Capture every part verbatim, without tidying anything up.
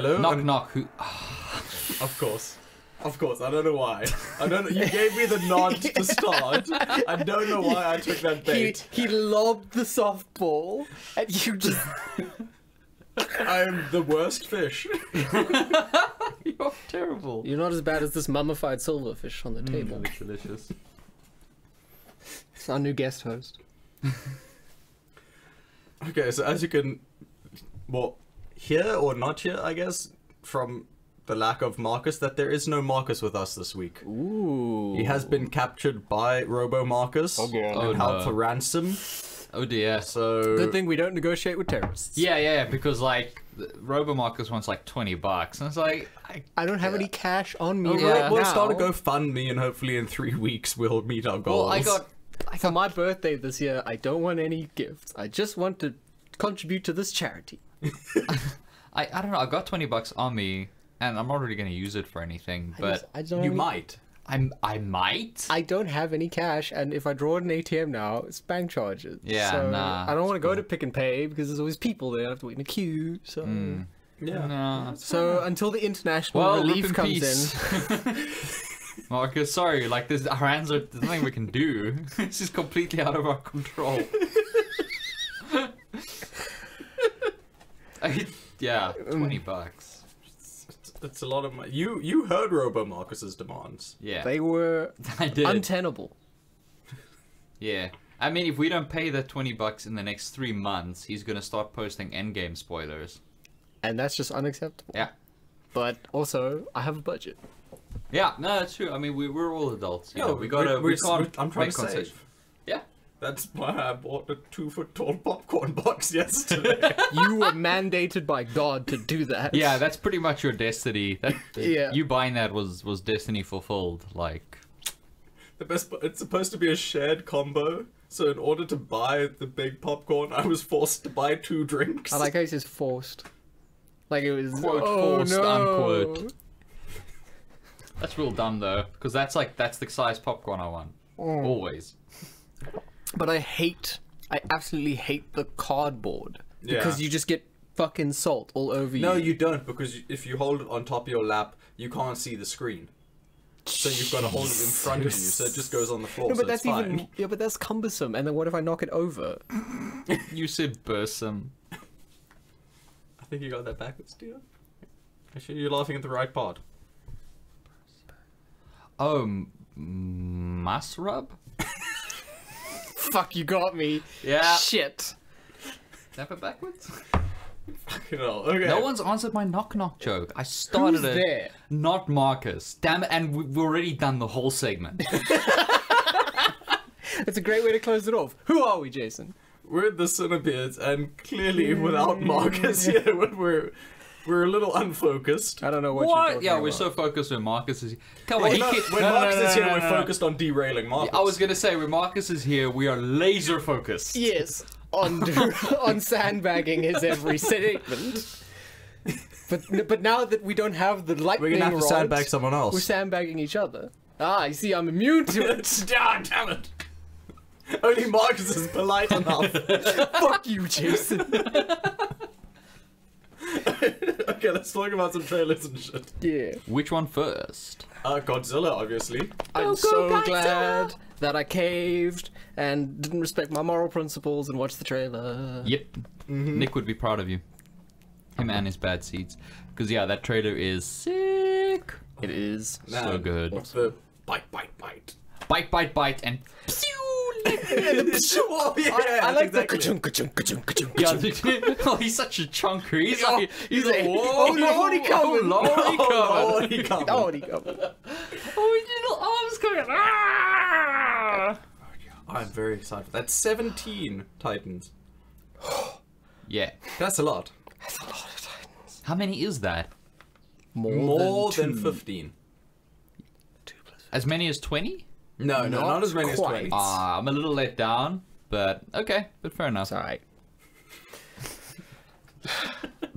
Hello? Knock, I'm... knock. Who... Of course. Of course. I don't know why. I don't know. You gave me the nod to start. I don't know why I took that bait. He, he lobbed the softball, and you just... I'm the worst fish. You're terrible. You're not as bad as this mummified silverfish on the mm, table. That looks delicious. It's our new guest host. Okay, so as you can... Well, hear or not hear, I guess, from the lack of Marcus, that there is no Marcus with us this week. Ooh. He has been captured by Robo Marcus oh, and oh, held no. for ransom. Oh dear, so... Good thing we don't negotiate with terrorists. Yeah, yeah, because, like, Robo Marcus wants, like, twenty bucks, and it's like... I, I don't have yeah. any cash on me. All right, yeah, we'll now. start a GoFundMe, and hopefully in three weeks we'll meet our goals. Well, I got... I got... For my birthday this year, I don't want any gifts. I just want to contribute to this charity. I, I don't know, I've got twenty bucks on me, and I'm not really going to use it for anything, but I just, I don't you any... might. I'm, I might? I don't have any cash, and if I draw at an A T M now, it's bank charges. Yeah, so nah. I don't want to go cool. to Pick and Pay, because there's always people there, I have to wait in a queue, so... Mm. Yeah. Nah. So, until the international well, relief comes peace. in... Marcus, sorry, like, there's, our hands are, there's nothing we can do. This is completely out of our control. I, yeah, twenty bucks. That's a lot of money. You you heard Robo Marcus's demands. Yeah, they were I did. untenable. Yeah, I mean, if we don't pay the twenty bucks in the next three months, he's gonna start posting Endgame spoilers, and that's just unacceptable. Yeah, but also I have a budget. Yeah, no, that's true. I mean, we we're all adults. Yeah, you know, we gotta. We, we can't. I'm trying to save. Yeah. That's why I bought a two-foot-tall popcorn box yesterday. You were mandated by God to do that. Yeah, that's pretty much your destiny. That, yeah. You buying that was, was destiny fulfilled, like... The best, it's supposed to be a shared combo, so in order to buy the big popcorn, I was forced to buy two drinks. I like how he says forced. Like it was... Quote, oh, forced, no. unquote. That's real dumb, though, because that's like, that's the size popcorn I want. Mm. Always. But I hate, I absolutely hate the cardboard, because yeah. you just get fucking salt all over you. No, you don't, because if you hold it on top of your lap, you can't see the screen. So you've got to hold it in front of you, so it just goes on the floor, no, but so that's it's even, fine. Yeah, but that's cumbersome, and then what if I knock it over? You said bursome. I think you got that backwards, dear. Actually, you're laughing at the right part. Oh, Masrub? Fuck, you got me. Yeah. Shit. Snap it backwards? Fucking hell. Okay. No one's answered my knock knock joke. I started Who's it. There? Not Marcus. Damn it. And we've already done the whole segment. That's a great way to close it off. Who are we, Jason? We're the Cinebeards, and clearly without Marcus here, yeah, we're. We're a little unfocused. I don't know what, what? you're talking Yeah, about. We're so focused when Marcus is here. Come on, well, no, when no, Marcus no, no, is here, no, no, we're no. focused on derailing Marcus. Yeah, I was going to say, when Marcus is here, we are laser focused. Yes, on on sandbagging his every statement. But but now that we don't have the lightning rod, we're going to have to sandbag someone else. We're sandbagging each other. Ah, you see, I'm immune to it. Ah, damn it. Only Marcus is polite enough. Fuck you, Jason. Okay, let's talk about some trailers and shit. Yeah. Which one first? Uh, Godzilla, obviously. I'm so Godzilla! glad that I caved and didn't respect my moral principles and watched the trailer. Yep. Mm-hmm. Nick would be proud of you. Him and his bad seeds. Because, yeah, that trailer is sick. It is. Man, so good. What's the bite, bite, bite? Bite, bite, bite, and psew, like, yeah, the psew. Oh, yeah, I, I like exactly. the ka-chunk, ka-chunk, ka-chunk, ka-chunk, ka-chunk. Yeah, oh, he's such a chunker. He's oh, like, he's like, whoa, oh, lordy, coming, lordy, coming, lordy, coming, lordy, coming. Oh, his little arms coming. Ah! I'm very excited. That's seventeen Titans. Yeah, that's a lot. That's a lot of Titans. How many is that? More, More than, than fifteen. As many as twenty? No, no, not, not as many quite. as twenty. Ah, uh, I'm a little let down, but okay, but fair enough. It's alright.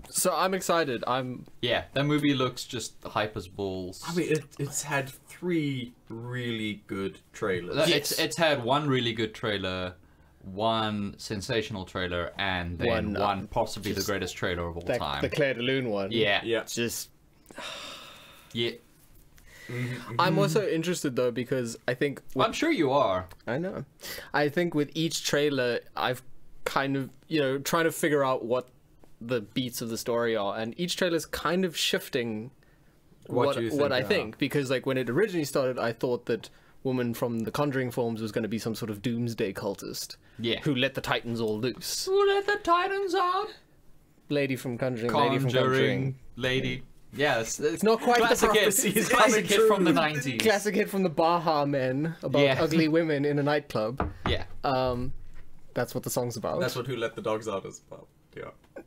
So I'm excited. I'm yeah. That movie looks just hype as balls. I mean, it, it's had three really good trailers. Yes. It's it's had one really good trailer, one sensational trailer and then one, one um, possibly the greatest trailer of all the, time. The Claire de Lune one. Yeah. Yeah. Just... yeah. Mm-hmm. I'm also interested though because I think... With... I'm sure you are. I know. I think with each trailer, I've kind of, you know, trying to figure out what the beats of the story are, and each trailer's kind of shifting what, what, you think what I are. think because like when it originally started, I thought that woman from the Conjuring films was going to be some sort of doomsday cultist. Yeah. Who let the Titans all loose. Who let the Titans out? Lady from Conjuring. Conjuring. Lady from Conjuring. Lady. Yeah. Yes. Yeah, it's not quite classic the prophecy. Hit. It's classic hit from the nineties. Classic hit from the Baha Men about yeah. ugly women in a nightclub. Yeah. Um, that's what the song's about. That's what Who Let the Dogs Out is about. Yeah.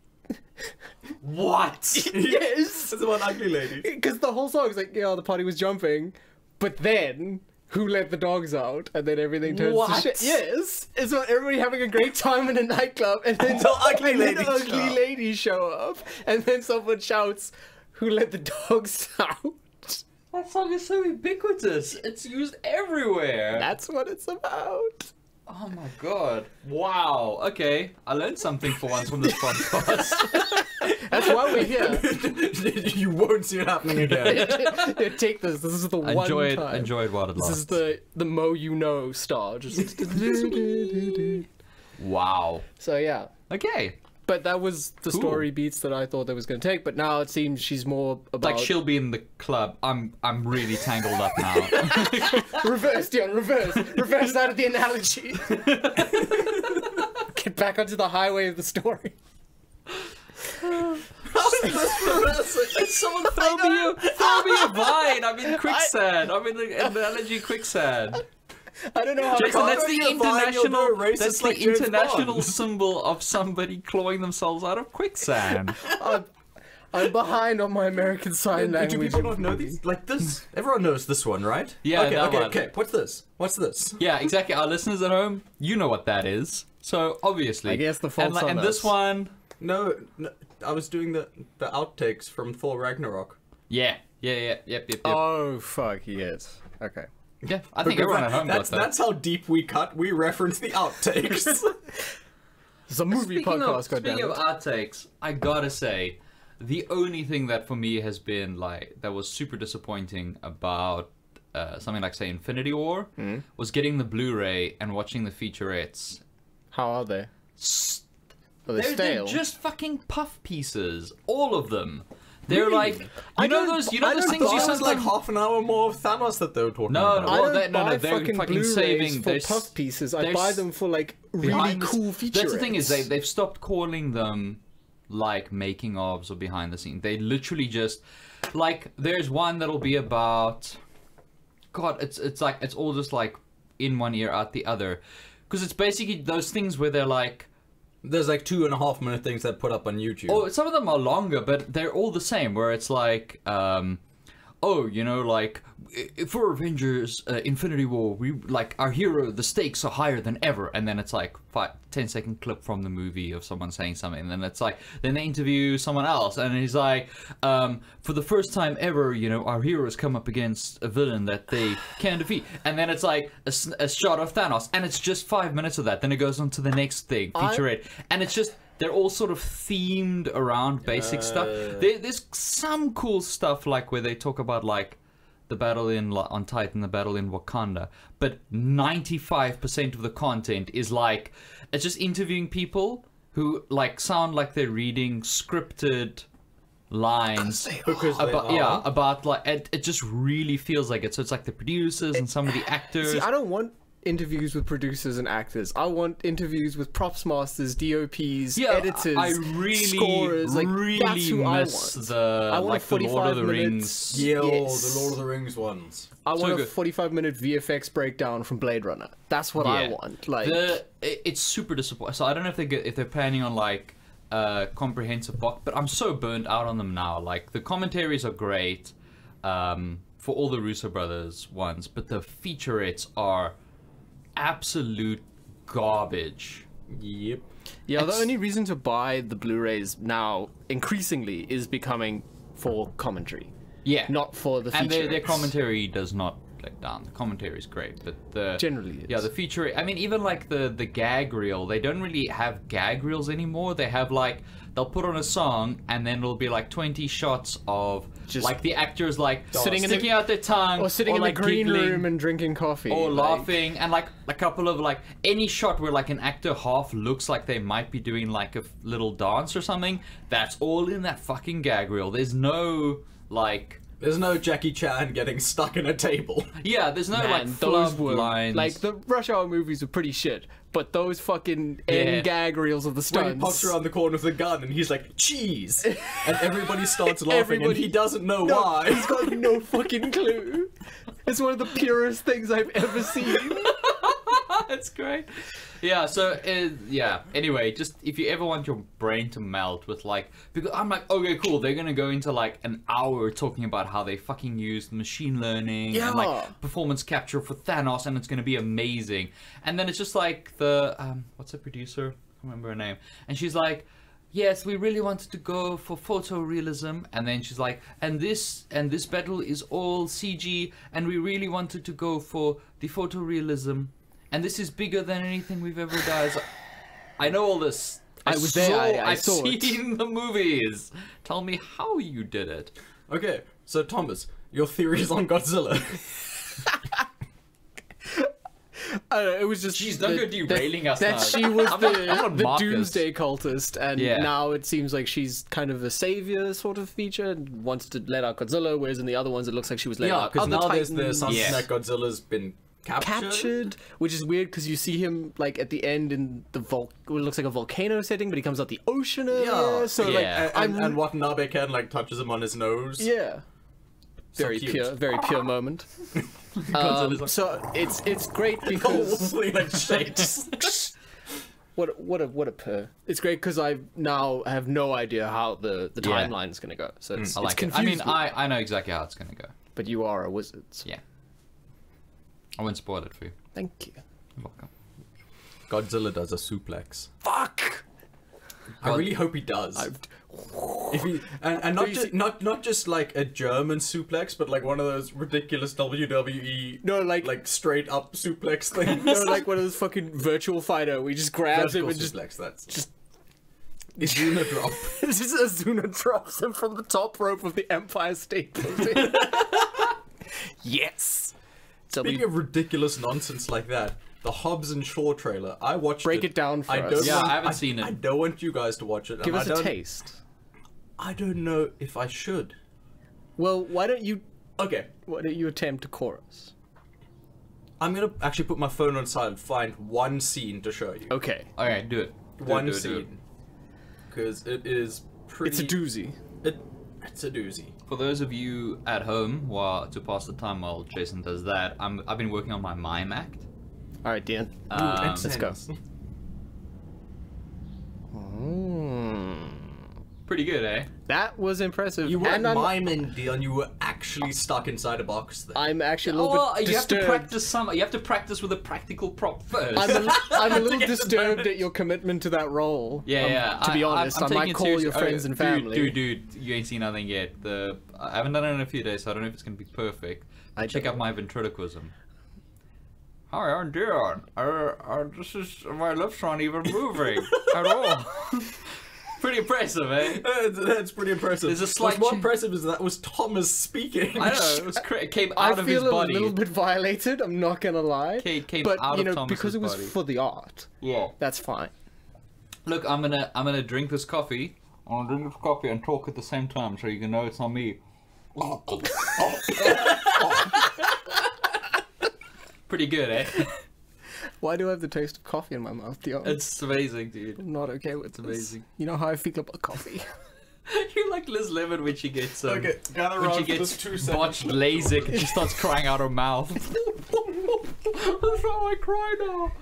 What? Yes. It's about ugly ladies. Because the whole song's like, yeah, the party was jumping, but then... Who let the dogs out? And then everything turns what? to shit. Yes. It's about everybody having a great time in a nightclub, and then some ugly ladies ugly ladies show up, and then someone shouts, "Who let the dogs out?" That song is so ubiquitous. It's used everywhere. That's what it's about. Oh my god. Wow. Okay. I learned something for once from this podcast. That's why we're here. You won't see it happening again. Take this. This is the enjoy one it, time. Enjoy it while it lasts. This is the, the Mo You Know star. Just wow. So yeah. Okay. But that was the cool. story beats that I thought that was going to take. But now it seems she's more about... Like she'll be in the club. I'm I'm really tangled up now. Reverse, Dion, reverse. Reverse that of the analogy. Get back onto the highway of the story. How is this reversing? Someone throw me a, throw me a vine. I'm in quicksand. I... I'm in the analogy quicksand. I don't know how. Jason, that's the international. Vine, that's like the international Bond. symbol of somebody clawing themselves out of quicksand. I'm, I'm behind on my American Sign Language. Do people not know these? Like this? Everyone knows this one, right? Yeah. Okay. Okay. One. Okay. What's this? What's this? Yeah. Exactly. Our listeners at home, you know what that is. So obviously, I guess the fault's on us. And this one. No, no, I was doing the the outtakes from Thor Ragnarok. Yeah. Yeah. Yeah. Yep. Yep. yep. Oh fuck yes. Okay. Yeah, I think everyone at home got that. That's how deep we cut. We reference the outtakes. It's a movie podcast, goddammit. Speaking of outtakes, I gotta say, the only thing that for me has been like that was super disappointing about uh, something like say Infinity War mm. was getting the Blu-ray and watching the featurettes. How are they? S are they they're, stale? They're just fucking puff pieces, all of them. They're really? like, you I know those, you know those things you said like half an hour more of Thanos that they were talking no, about. No, well, they, no, no, they're fucking, fucking saving for puff pieces. I buy them for like really cool features. That's the thing is they they've stopped calling them like making ofs or behind the scenes. They literally just like there's one that'll be about, God, it's it's like it's all just like in one ear out the other, because it's basically those things where they're like. There's like two and a half minute things that put up on YouTube. Oh, some of them are longer, but they're all the same. Where it's like, um, oh, you know, like for Avengers uh, Infinity War, we like our hero. The stakes are higher than ever, and then it's like five, ten second clip from the movie of someone saying something, and then it's like then they interview someone else, and he's like, um, for the first time ever, you know, our heroes come up against a villain that they can defeat, and then it's like a, a shot of Thanos, and it's just five minutes of that. Then it goes on to the next thing, feature it, and it's just. They're all sort of themed around basic uh, stuff. There, there's some cool stuff like where they talk about like the battle in on Titan, the battle in Wakanda, but ninety-five percent of the content is like it's just interviewing people who like sound like they're reading scripted lines because about yeah about like it, it just really feels like it. So it's like the producers it, and some of the actors. See, I don't want. interviews with producers and actors. I want interviews with props masters, D O Ps, yeah, editors, I really, scorers. Like, really that's who miss I want. The, I want like the Lord of the Rings. Yeah, yes. The Lord of the Rings ones. I so want good. a forty-five minute V F X breakdown from Blade Runner. That's what yeah. I want. Like, the, it, it's super disappointing. So I don't know if they get, if they're planning on like uh, comprehensive box, but I'm so burnt out on them now. Like the commentaries are great um, for all the Russo brothers ones, but the featurettes are. Absolute garbage. Yep. Yeah, it's... the only reason to buy the Blu-rays now increasingly is becoming for commentary. Yeah. Not for the feature. And their, their commentary does not like done. The commentary is great, but the generally it's... yeah, the feature. I mean, even like the the gag reel, they don't really have gag reels anymore. They have like they'll put on a song and then it'll be like twenty shots of just like the actors like sitting sticking in the, out their tongue or sitting or in like the green giggling, room and drinking coffee or like... laughing, and like a couple of like any shot where like an actor half looks like they might be doing like a little dance or something. That's all in that fucking gag reel. There's no like. There's no Jackie Chan getting stuck in a table. Yeah, there's no Man, like those were, lines. Like the Rush Hour movies are pretty shit, but those fucking yeah. end gag reels of the stunts. When he pops around the corner with a gun and he's like, cheese! And everybody starts laughing everybody, and he doesn't know no, why. He's got no fucking clue. It's one of the purest things I've ever seen. That's great. Yeah, so, uh, yeah. Anyway, just if you ever want your brain to melt with, like... Because I'm like, okay, cool. They're going to go into, like, an hour talking about how they fucking used machine learning yeah. and, like, performance capture for Thanos, and it's going to be amazing. And then it's just, like, the... Um, what's the producer? I can't remember her name. And she's like... Yes, we really wanted to go for photorealism, and then she's like, and this and this battle is all C G, and we really wanted to go for the photorealism, and this is bigger than anything we've ever done. I know all this. I, I was saw, there. I, I I've saw seen it. The movies. Tell me how you did it. Okay, so Thomas, your theories on Godzilla. I don't know, it was just she's done the, derailing that, us that now. She was the, the doomsday cultist, and yeah. now it seems like she's kind of a savior sort of feature and wants to let out Godzilla, whereas in the other ones it looks like she was letting yeah, out because now Titans. There's the assumption yeah. that Godzilla's been captured? captured which is weird because you see him like at the end in the vol well, it looks like a volcano setting, but he comes out the ocean area, yeah. so yeah. like and, and, and Watanabe can like touches him on his nose. Yeah. Very so pure, very pure moment. Um, like, so it's it's great because what what a what a purr. It's great because I now have no idea how the the yeah. timeline is gonna go. So it's, mm, I like it's confusing. It. I mean, I I know exactly how it's gonna go. But you are a wizard. So. Yeah. I won't spoil it for you. Thank you. You're welcome. Godzilla does a suplex. Fuck. God. I really hope he does. I've... If he, and, and not just not not just like a German suplex, but like one of those ridiculous W W E no like like straight up suplex things. No, like one of those fucking virtual fighter. We just grabs Vertical him and suplex, just that's just Azuna drop. It's just Azuna drops him from the top rope of the Empire State Building. Yes. Speaking w of ridiculous nonsense like that. The Hobbs and Shaw trailer. I watched Break it. Break it down for I us. Don't yeah, want, I haven't I, seen it. I don't want you guys to watch it. Give us I a taste. I don't know if I should. Well, why don't you... Okay. Why don't you attempt to chorus? I'm going to actually put my phone on silent, find one scene to show you. Okay. Okay, do it. Do one it, do scene. Because it. It is pretty... It's a doozy. It, it's a doozy. For those of you at home, while to pass the time while Jason does that, I'm, I've been working on my mime act. All right, Dan. Ooh, um, let's go. Mm. Pretty good, eh? That was impressive. You weren't miming, Dion. You were actually stuck inside a box. There. I'm actually a little oh, bit disturbed. You have to practice some. You have to practice with a practical prop first. I'm a, I'm a little disturbed at your commitment to that role. Yeah, um, yeah. To be I, honest, I'm, I'm I might call your friends oh, and family. Dude, dude, dude, you ain't seen nothing yet. The I haven't done it in a few days, so I don't know if it's gonna be perfect. I check out my ventriloquism. Hi, I'm Dion. Uh, uh, this is my lips aren't even moving at all. Pretty impressive, eh? That's, that's pretty impressive. There's a slight. What's more impressive is that was Thomas speaking. I know. It was it came out I of his body. I feel a little bit violated. I'm not gonna lie. It came but, out you know, of Thomas's because it was body. For the art. Yeah, that's fine. Look, I'm gonna I'm gonna drink this coffee. I'm gonna drink this coffee and talk at the same time, so you can know it's not me. Pretty good, eh? Why do I have the taste of coffee in my mouth, Dion? It's amazing, dude. I'm not okay with it's this. Amazing. You know how I feel about coffee. You're like Liz Lemon when she gets um, okay, gather when she gets two botched LASIK and she starts crying out her mouth. That's how I cry now.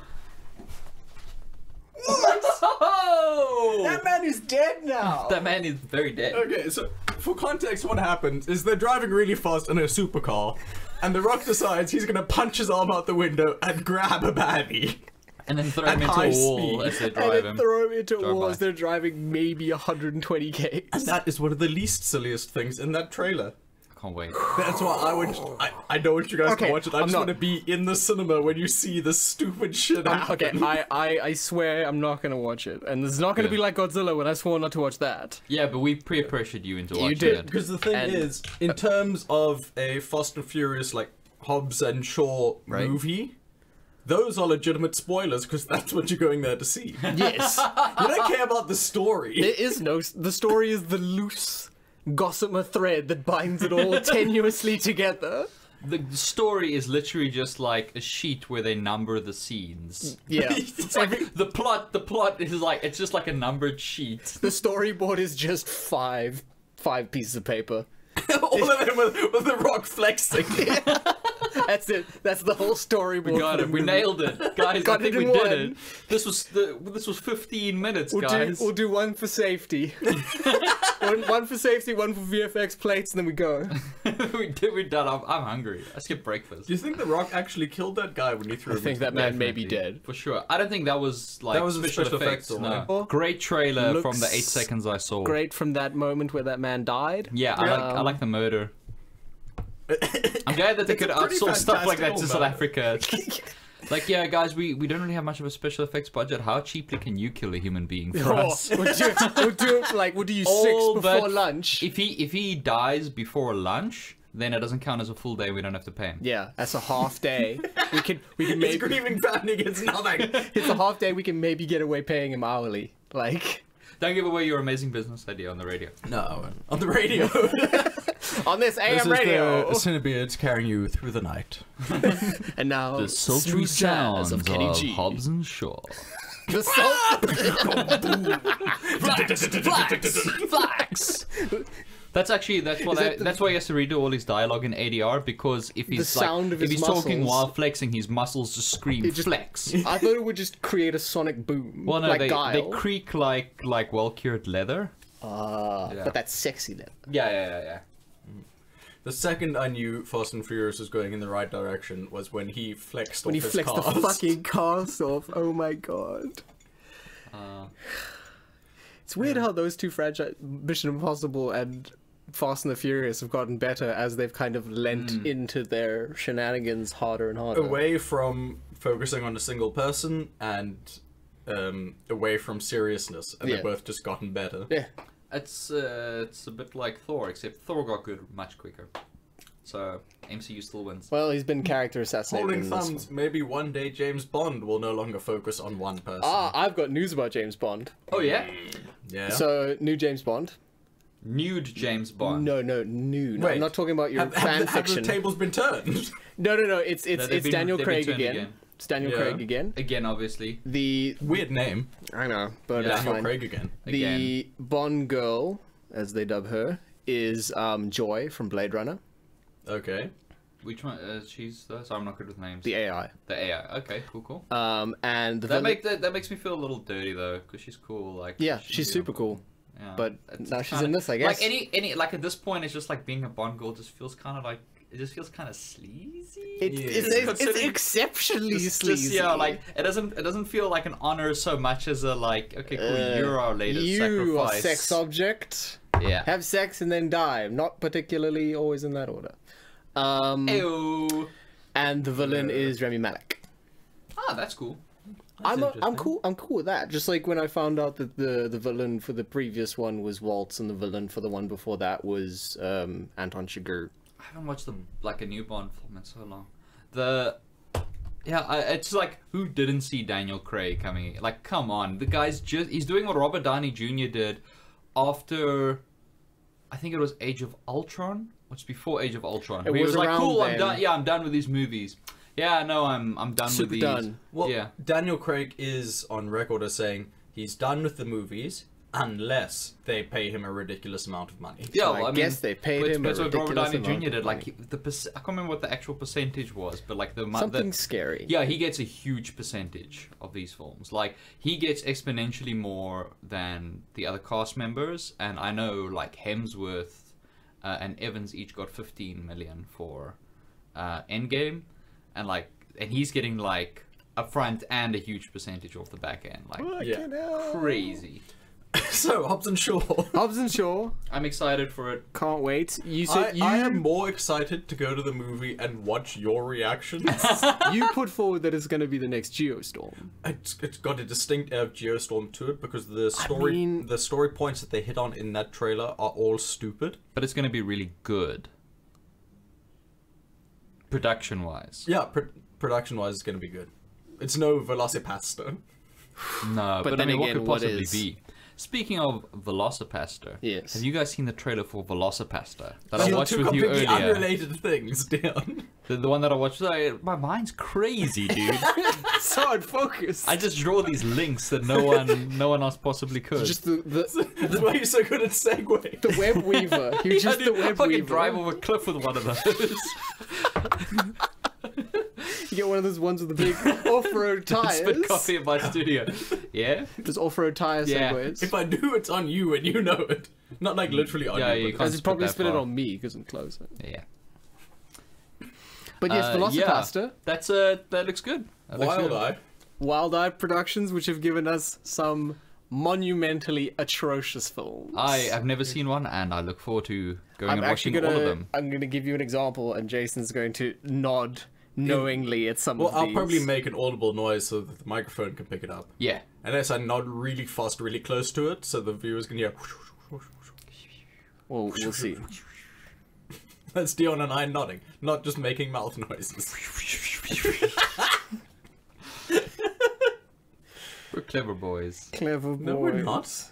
What? Oh! That man is dead now. That man is very dead. Okay, so for context, what happens is they're driving really fast in a supercar. And The Rock decides he's gonna punch his arm out the window and grab a baddie. And then throw him into a wall as they drive him. And throw him into a wall as they're driving maybe one hundred twenty K. And that is one of the least silliest things in that trailer. Can't wait. That's why I would. I, I know what you guys okay, can watch it. I I'm just not... want to be in the cinema when you see this stupid shit um, happen. Okay, I, I I swear I'm not gonna watch it, and it's not gonna yeah. be like Godzilla when I swore not to watch that. Yeah, but we pre-pressured you into watching it. You did, because the thing and... is, in terms of a Fast and Furious like Hobbs and Shaw right. movie. Those are legitimate spoilers, because that's what you're going there to see. Yes. You don't care about the story. There is no... The story is the loose gossamer thread that binds it all tenuously together. The story is literally just like a sheet where they number the scenes. Yeah. It's like the plot, the plot is like... It's just like a numbered sheet. The storyboard is just five, five pieces of paper. All of them with, with the rock flexing. Yeah. That's it. That's the whole storyboard. We got it. We nailed it, guys. Got I think we one. did it. This was the, this was fifteen minutes, we'll guys. Do, we'll do one for safety. one, one for safety, one for V F X plates, and then we go. we did. We're done. I'm, I'm hungry. I skipped breakfast. Do you think The Rock actually killed that guy when he threw? I him think that man may be dead for sure. I don't think that was like that was special, special effects. effects no. Great trailer Looks from the eight seconds I saw. Great from that moment where that man died. Yeah, yeah. I like. Um, I like the murder. I'm glad that they could outsource stuff like that to South Africa. Like, yeah, guys, we, we don't really have much of a special effects budget. How cheaply can you kill a human being for oh, us? We'll do, we'll do, like, we'll do you All six before lunch. If he, if he dies before lunch, then it doesn't count as a full day. We don't have to pay him. Yeah, that's a half day. we can, we can maybe... He's grieving family against nothing. It's a half day. We can maybe get away paying him hourly. Like... Don't give away your amazing business idea on the radio. No, on the radio. On this A M this is radio. The Cinebeards carrying you through the night. And now the sultry sounds of Kenny G. Hobbs and Shaw. The sultry flax, flax, flax. That's actually that's why that that's why he has to redo all his dialogue in A D R, because if he's like, if he's muscles, talking while flexing, his muscles just scream just, flex. I thought it would just create a sonic boom. Well, no, like they Guile. they creak like like well cured leather. Ah, uh, yeah. But that's sexy leather. Yeah, yeah, yeah, yeah. The second I knew Fast and Furious was going in the right direction was when he flexed when off he his flexed cast. the fucking cast off. Oh my god. Uh, it's weird yeah. how those two franchise, Mission Impossible and Fast and the Furious, have gotten better as they've kind of lent mm. into their shenanigans harder and harder. Away from focusing on a single person and um, away from seriousness, and yeah. they've both just gotten better. Yeah. It's, uh, it's a bit like Thor, except Thor got good much quicker. So, M C U still wins. Well, he's been character assassinated. Holding thumbs, one. maybe one day James Bond will no longer focus on one person. Ah, I've got news about James Bond. Oh, yeah? Yeah. So, new James Bond. Nude James Bond. No, no, nude. Wait, I'm not talking about your have, fan have, fiction. Have the tables been turned? No, no, no. It's it's no, it's been, Daniel Craig again. again. It's Daniel yeah. Craig again. Again, obviously. The weird name. I know, but yeah, Daniel fine. Craig again. The again. Bond girl, as they dub her, is um, Joy from Blade Runner. Okay. Which one? Uh, she's. Uh, sorry, I'm not good with names. The A I. The A I. Okay, cool, cool. Um, and the that make that, that makes me feel a little dirty though, because she's cool. Like yeah, she, she's super cool. Yeah, but now she's in this, I guess. Like any, any, like at this point, it's just like being a Bond girl just feels kind of like it just feels kind of sleazy. It, yeah. It's, it's, it's exceptionally just, sleazy. Just, yeah, like it doesn't, it doesn't feel like an honor so much as a like, okay, cool, uh, you're our latest you sacrifice. You are sex object. Yeah. Have sex and then die. Not particularly always in that order. Um. Ew. And the villain yeah. is Remy Malek. Ah, that's cool. That's I'm a, I'm cool. I'm cool with that. Just like when I found out that the the villain for the previous one was Waltz, and the villain for the one before that was um, Anton Chigurh. I haven't watched them like a new Bond film in so long. The yeah, I, it's like who didn't see Daniel Craig coming? Like, come on, the guy's just he's doing what Robert Downey Junior did after I think it was Age of Ultron, which before Age of Ultron. It he was, was like, cool, then. I'm done. Yeah, I'm done with these movies. Yeah, no, I'm I'm done Super with these. Done. Well, yeah. Daniel Craig is on record as saying he's done with the movies unless they pay him a ridiculous amount of money. Yeah, so well, I, I guess mean, they paid him a ridiculous amount of money. That's what Robert Downey Junior did. Like the I can't remember what the actual percentage was, but like the something the, scary. Yeah, he gets a huge percentage of these films. Like he gets exponentially more than the other cast members, and I know like Hemsworth uh, and Evans each got fifteen million for uh, Endgame. And like, and he's getting like a front and a huge percentage off the back end, like oh, yeah. crazy. So, Hobbs and Shaw. Hobbs and Shaw. I'm excited for it. Can't wait. You said I, you... I am more excited to go to the movie and watch your reactions. You put forward that it's going to be the next Geostorm. It's, it's got a distinct air of Geostorm to it because the story, I mean... the story points that they hit on in that trailer are all stupid. But it's going to be really good. Production-wise. Yeah, pr production-wise it's going to be good. It's no Velocipastor. No, but, but then I mean, again, what could possibly what is... be? Speaking of Velocipastor, yes. Have you guys seen the trailer for Velocipastor that I watched with you earlier? Unrelated things, Dion. The, the one that I watched, I, my mind's crazy, dude. It's hard focus. I just draw these links that no one, no one else possibly could. So just the, the, that's why you're so good at segue. The web weaver. You're just yeah, dude, the web I fucking weaver. Drive over a cliff with one of those. You get one of those ones with the big off-road tires. Spit coffee in my studio. Yeah? There's off-road tires somewhere. Yeah. If I do, it's on you and you know it. Not like literally on yeah, you. you I'd probably spit it on me because I'm closer. Yeah. But yes, uh, Velocipastor. Yeah. That's uh, that looks good. That Wild looks good. Eye. Wild Eye Productions, which have given us some monumentally atrocious films. I have never seen one, and I look forward to going I'm and watching gonna, all of them. I'm going to give you an example, and Jason's going to nod knowingly at some well, of these. Well, I'll probably make an audible noise so that the microphone can pick it up. Yeah. Unless I nod really fast, really close to it, so the viewers can hear... Well, we'll see. That's Dion and I nodding, not just making mouth noises. We're clever boys. Clever boys. No, we're not.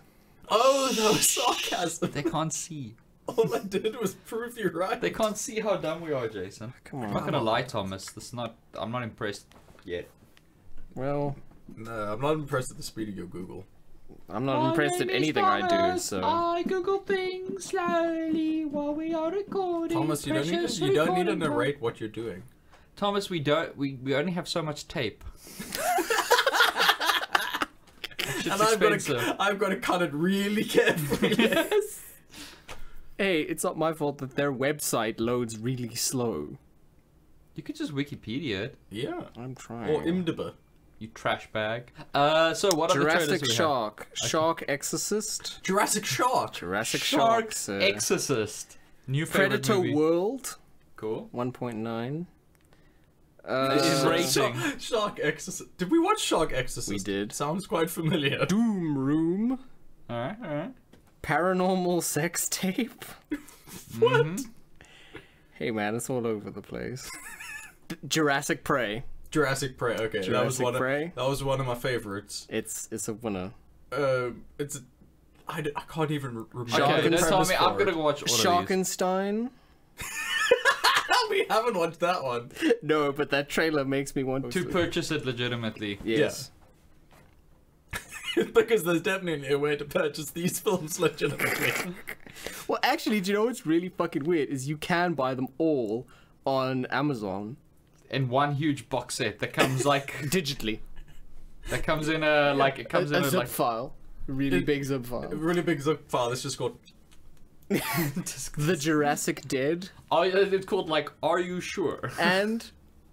Oh, that was sarcasm. They can't see. All I did was prove you right. They can't see how dumb we are, Jason. Come on. I'm not gonna lie, Thomas. This is not. I'm not impressed yet. Well, no, I'm not impressed at the speed of your Google. I'm not My impressed at anything Thomas. I do. So I Google things slowly while we are recording. Thomas, you don't need to, you don't need to narrate what you're doing. Thomas, we don't. We we only have so much tape. And I've got to. I've got to cut it really carefully. Yes. Hey, it's not my fault that their website loads really slow. You could just Wikipedia it. Yeah. I'm trying. Or IMDb. You trash bag. Uh, so what Jurassic other trailers do we Shark. Have? Shark okay. Exorcist. Jurassic Shark. Jurassic Shark. Shark Exorcist. New favorite Predator movie. World. Cool. one point nine. Uh, rating. Shark, Shark Exorcist. Did we watch Shark Exorcist? We did. Sounds quite familiar. Doom Room. Alright, alright. Paranormal sex tape? What? Mm-hmm. Hey man, it's all over the place. Jurassic Prey. Jurassic Prey, okay. Jurassic that was one Prey. Of, that was one of my favorites. It's it's a winner. Uh, it's a, I, I can't even remember. Okay, don't tell me. I'm gonna go watch all Sharkenstein. Of these. We haven't watched that one. No, but that trailer makes me want to, to purchase it legitimately. Yes. Yeah. Because there's definitely a way to purchase these films legitimately. Well, actually, do you know what's really fucking weird? Is you can buy them all on Amazon. In one huge box set that comes like... digitally. That comes in a, yeah, like, it comes a, in a... a zip like, file. Really it, big zip file. Really big zip file. It's just called... The Jurassic Dead. Oh, it's called, like, Are You Sure? And...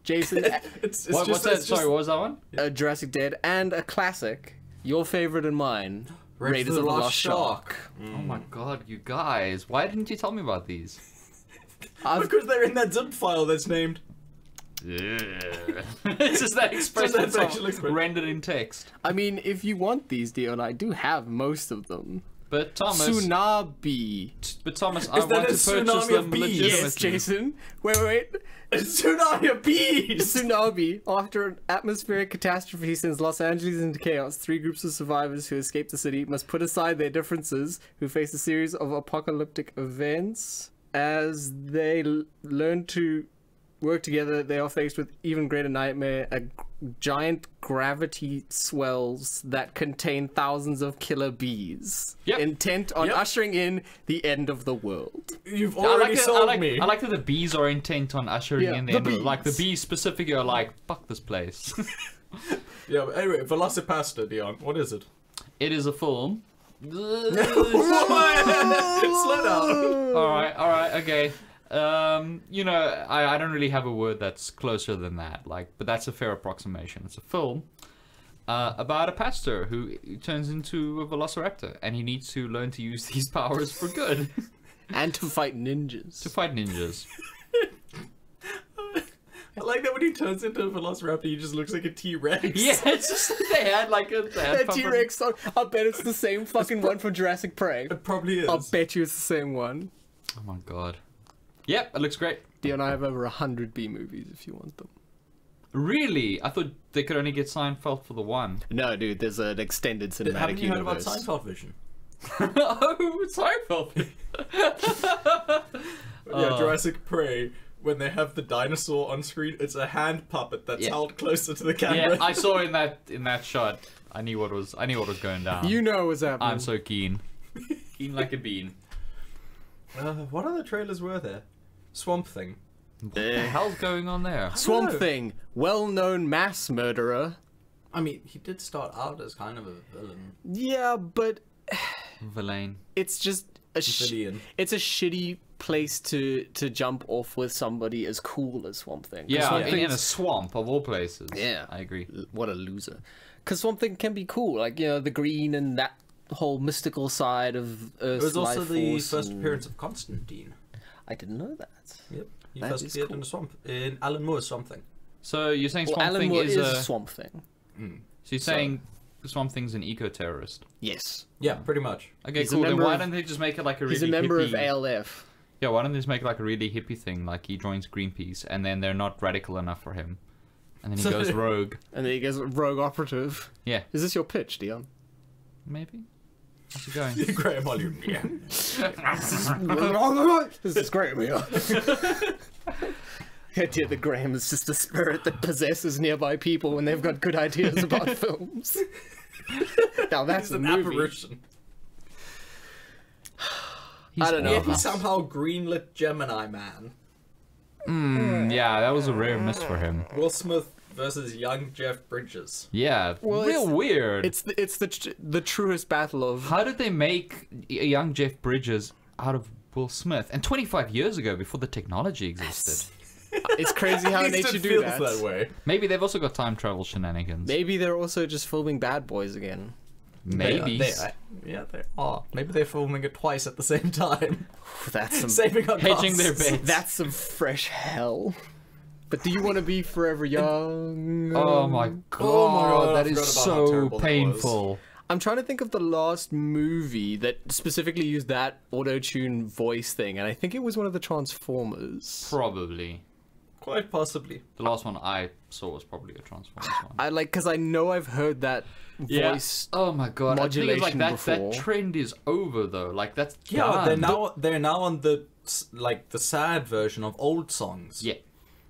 Jason... it's, it's what, just, what's that? Just, Sorry, what was that one? A Jurassic Dead and a classic... Your favorite and mine, Raiders, Raiders of the Lost, Lost Shark. Shark. Mm. Oh my god, you guys. Why didn't you tell me about these? Because they're in that zip file that's named... Yeah. It's just that expression just that that's rendered in text. I mean, if you want these, Dion, I do have most of them. But Thomas... Tsunami. But Thomas, I want to purchase them legitimately. Yes, Jason. Wait, wait, wait. A tsunami of bees! A tsunami. After an atmospheric catastrophe sends Los Angeles into chaos, three groups of survivors who escape the city must put aside their differences, who face a series of apocalyptic events. As they l learn to work together, they are faced with even greater nightmare, a giant gravity swells that contain thousands of killer bees. Yep. Intent on yep. ushering in the end of the world. You've already I like sold that, I like, me. I like that the bees are intent on ushering yeah, in the, the end bees. Of like the bees specifically are like, fuck this place. Yeah, but anyway, Velocipastor, Dion, what is it? It is a film. Slow down. Alright, alright, okay. Um, you know, I, I don't really have a word that's closer than that, like, but that's a fair approximation. It's a film uh, about a pastor who turns into a velociraptor, and he needs to learn to use these powers for good. And to fight ninjas. To fight ninjas. I like that when he turns into a velociraptor, he just looks like a T-Rex. Yeah, it's just they had like a... That T-Rex song. I bet it's the same fucking one from Jurassic Prey. It probably is. I'll bet you it's the same one. Oh my god. Yep, it looks great. Dion and I have over a hundred B-movies if you want them. Really? I thought they could only get Seinfeld for the one. No, dude, there's an extended cinematic universe. Haven't you heard about Seinfeld Vision? Oh, Seinfeld Vision. Yeah, Jurassic Prey. When they have the dinosaur on screen, it's a hand puppet that's yeah. held closer to the camera. Yeah, I saw in that in that shot. I knew what was I knew what was going down. You know what's happening. I'm so keen, keen like a bean. Uh, what other trailers were there? Swamp Thing. What the hell's going on there? Swamp know. Thing, well-known mass murderer. I mean, he did start out as kind of a villain. Yeah, but villain. It's just a sh It's a shitty. place to to jump off with somebody as cool as Swamp Thing. Yeah, Swamp in, in a swamp of all places. Yeah, I agree. L what a loser. Because Swamp Thing can be cool, like, you know, the green and that whole mystical side of Earth's. It was also life the force first and... appearance of Constantine. I didn't know that. Yep, he that first appeared cool. in a swamp in Alan Moore's Swamp Thing. So you're saying Swamp well, Alan Thing Moore is, is a Swamp Thing? Mm. So you're so... saying. Swamp Thing's an eco-terrorist. Yes. Yeah, pretty much. Okay, he's cool. Then why of... don't they just make it like a really? He's a member hippie... of A L F. Yeah, why don't they just make like a really hippie thing, like he joins Greenpeace, and then they're not radical enough for him, and then he goes rogue. And then he goes rogue operative. Yeah. Is this your pitch, Dion? Maybe. How's it going? Graham William. Yeah. This is Graham here. The idea that Graham is just a spirit that possesses nearby people when they've got good ideas about films. Now that's a movie. Apparition. I don't know. Yeah, he's somehow greenlit Gemini Man. Mm, yeah, that was a rare miss for him. Will Smith versus young Jeff Bridges. Yeah, well, real it's, weird. It's the, it's the tr the truest battle of. How did they make young Jeff Bridges out of Will Smith? And twenty-five years ago, before the technology existed. It's crazy how they should do that. that way. Maybe they've also got time travel shenanigans. Maybe they're also just filming Bad Boys again. Maybe. They are, they are, yeah, they are. Maybe they're filming it twice at the same time. That's some... Saving up hedging their bets. That's some fresh hell. But do you want to be forever young? Oh my god. Oh my god, that is so painful. I'm trying to think of the last movie that specifically used that auto-tune voice thing, and I think it was one of the Transformers. Probably. Quite possibly. The last one I saw was probably a Transformers one. I like, because I know I've heard that yeah. voice. Oh my god! Modulation I think like that, that trend is over though. Like that's yeah. Done. They're now they're now on the like the sad version of old songs. Yeah.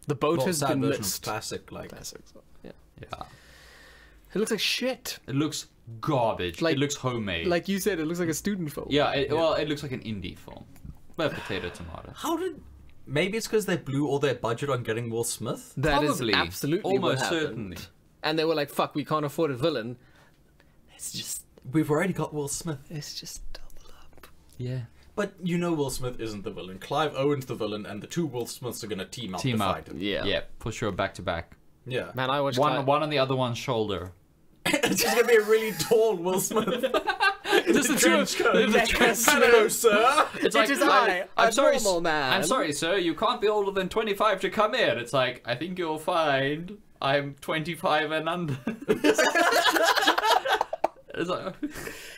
The boat well, has sad been version of classic like classic. Yeah. Yeah. It looks like shit. It looks garbage. Like, it looks homemade. Like you said, it looks like a student film. Yeah. It, yeah. Well, it looks like an indie film. But potato tomato. How did? Maybe it's because they blew all their budget on getting Will Smith. That Probably. is absolutely almost what certainly. And they were like, "Fuck, we can't afford a villain. It's just we've already got Will Smith. It's just double up." Yeah, but you know Will Smith isn't the villain. Clive Owen's the villain, and the two Will Smiths are gonna team up. Team to up. Fight him. Yeah, yeah, for sure, back to back. Yeah, man, I watched one Clive... one on the other one's shoulder. It's just gonna be a really tall Will Smith. Just the trench coat. The trench coat. Hello, sir. It's like, it is I. I'm, I'm sorry, normal man. I'm sorry, sir. You can't be older than twenty-five to come in. It's like, I think you'll find I'm twenty-five and under. It's like,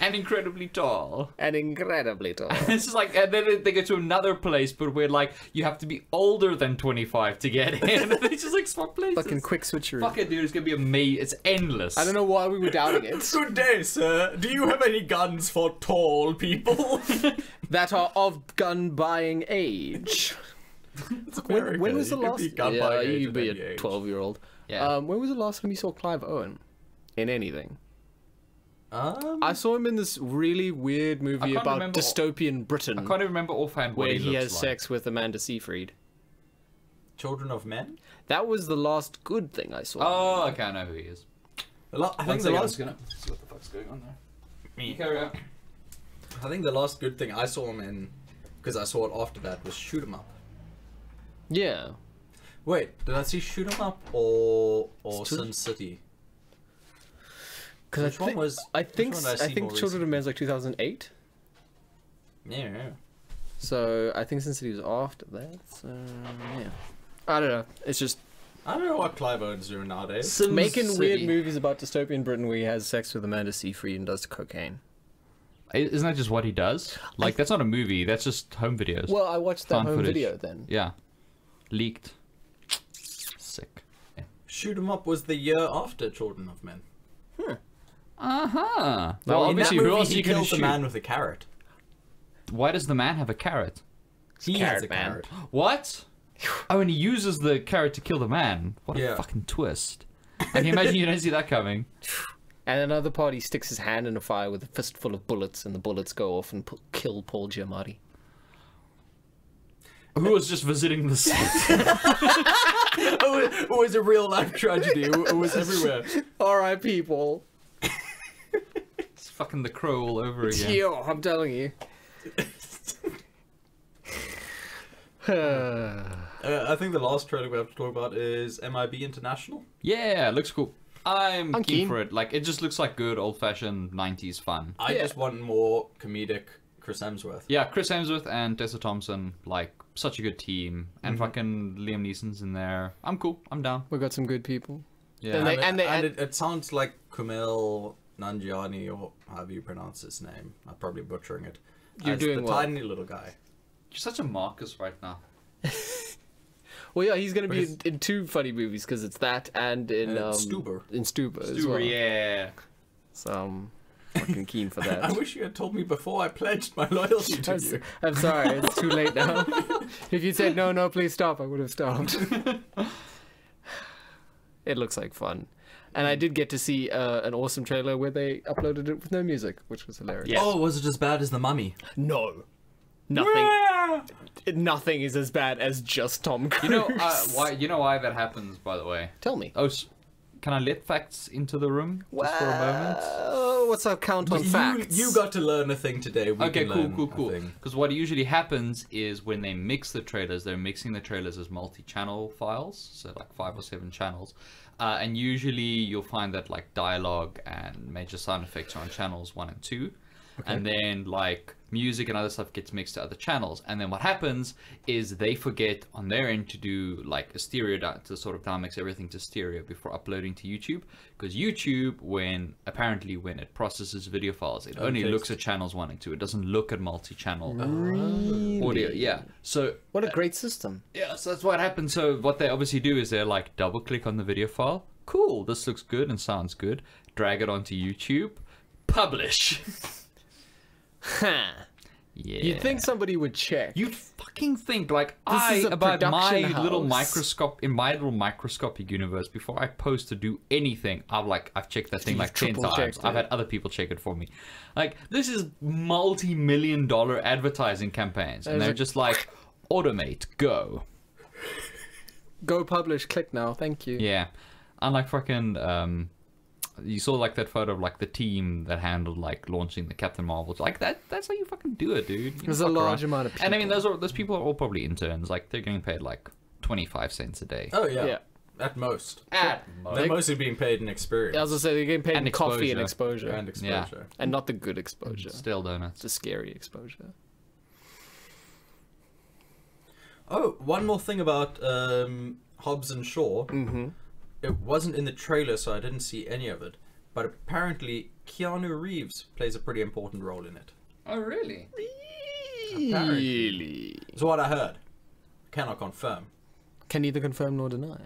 and incredibly tall. And incredibly tall. And it's just like, and then they go to another place, but we're like, you have to be older than twenty-five to get in. And they just like swap places. Fucking quick switcheroo. Fuck it, dude. It's gonna be amazing. It's endless. I don't know why we were doubting it. Good day, sir. Do you have any guns for tall people that are of gun buying age? when, when was the last? You can be gun yeah, buying you'd be a twelve-year-old. Yeah. Um, when was the last time you saw Clive Owen in anything? Um, I saw him in this really weird movie about remember, dystopian Britain. I can't even remember offhand where he, he has like. sex with Amanda Seyfried. Children of Men? That was the last good thing I saw. Oh, okay, I know who he is. The I think the last... Gonna... See what the fuck's going on there. Me. Carry on. I think the last good thing I saw him in, because I saw it after that, was Shoot'em Up. Yeah. Wait, did I see Shoot'em Up or, or Sin City? Because I think was I think I, I think Children of Men's like two thousand eight. Yeah. So I think Sin City was after that. So yeah, I don't know. It's just I don't know what Clive Owen's doing nowadays. Sin making City. Weird movies about dystopian Britain where he has sex with Amanda Seyfried and does cocaine. Isn't that just what he does? Like, that's not a movie. That's just home videos. Well, I watched that home footage. video then. Yeah. Leaked. Sick. Yeah. Shoot'em Up was the year after Children of Men. Hmm. Uh-huh. Well, well obviously, who else you can shoot? The man with a carrot. Why does the man have a carrot? He carrot has a man. carrot. What? Oh, and he uses the carrot to kill the man. What yeah. a fucking twist. Can you imagine you don't see that coming? And another party sticks his hand in a fire with a fistful of bullets, and the bullets go off and put, kill Paul Giamatti. Who was just visiting the set? It was a real life tragedy. It was everywhere. R I P Paul. It's fucking The Crow all over again. Yo, I'm telling you. uh, I think the last trailer we have to talk about is M I B International. Yeah, looks cool. I'm, I'm keen for it. Like, it just looks like good old-fashioned nineties fun. I yeah. just want more comedic Chris Hemsworth. Yeah, Chris Hemsworth and Tessa Thompson, like, such a good team. And mm-hmm. fucking Liam Neeson's in there. I'm cool. I'm down. We got some good people. Yeah, and, they, and, it, and, they, and, and it, it sounds like Kumail Nanjiani, or however you pronounce his name. I'm probably butchering it. You're As doing the well. tiny little guy. You're such a Marcus right now. Well, yeah, he's going to be in, in two funny movies, because it's that and in uh, um, Stuber. In Stuber, Stuber as well. yeah. So I'm fucking keen for that. I wish you had told me before I pledged my loyalty to I'm, you. I'm sorry, it's too late now. If you said, no, no, please stop, I would have stopped. It looks like fun. And I did get to see uh, an awesome trailer where they uploaded it with no music, which was hilarious. Yes. Oh, was it as bad as The Mummy? No. Nothing. Yeah. Nothing is as bad as just Tom Cruise. You know uh, why? You know why that happens, by the way. Tell me. Oh, can I let facts into the room just well, for a moment? Oh, what's our count on you, facts? You got to learn a thing today. We okay, can cool, learn cool, cool, cool. Because what usually happens is when they mix the trailers, they're mixing the trailers as multi-channel files, so like five or seven channels. Uh, and usually you'll find that like dialogue and major sound effects are on channels one and two. Okay. And then like music and other stuff gets mixed to other channels. And then what happens is they forget on their end to do like a stereo, to sort of down mix everything to stereo before uploading to YouTube. Because YouTube, when apparently when it processes video files, it okay. only looks at channels one and two. It doesn't look at multi-channel really? audio. Yeah. So what a great system. Yeah. So that's what happens. So what they obviously do is they're like double click on the video file. Cool. This looks good and sounds good. Drag it onto YouTube. Publish. Huh. Yeah. You'd think somebody would check. You'd fucking think, like, this I, about my house. little microscope, in my little microscopic universe, before I post to do anything, I'm like, I've checked that thing You've like ten times. It. I've had other people check it for me. Like, this is multi-million dollar advertising campaigns. And they're just like, automate, go. Go publish, click now, thank you. Yeah. Unlike fucking, um... you saw like that photo of like the team that handled like launching the Captain Marvel. Like that that's how you fucking do it, dude. You There's a large around. amount of people. And I mean those are those people are all probably interns. Like they're getting paid like twenty five cents a day. Oh yeah. yeah. At most. At most. They're mostly being paid in experience. I was gonna say they're getting paid and in exposure. coffee and exposure. And exposure. Yeah. And not the good exposure. Still donuts. The scary exposure. Oh, one more thing about um Hobbs and Shaw. Mm-hmm. It wasn't in the trailer, so I didn't see any of it. But apparently, Keanu Reeves plays a pretty important role in it. Oh, really? Really? Apparently. That's what I heard. Cannot confirm. Can neither confirm nor deny.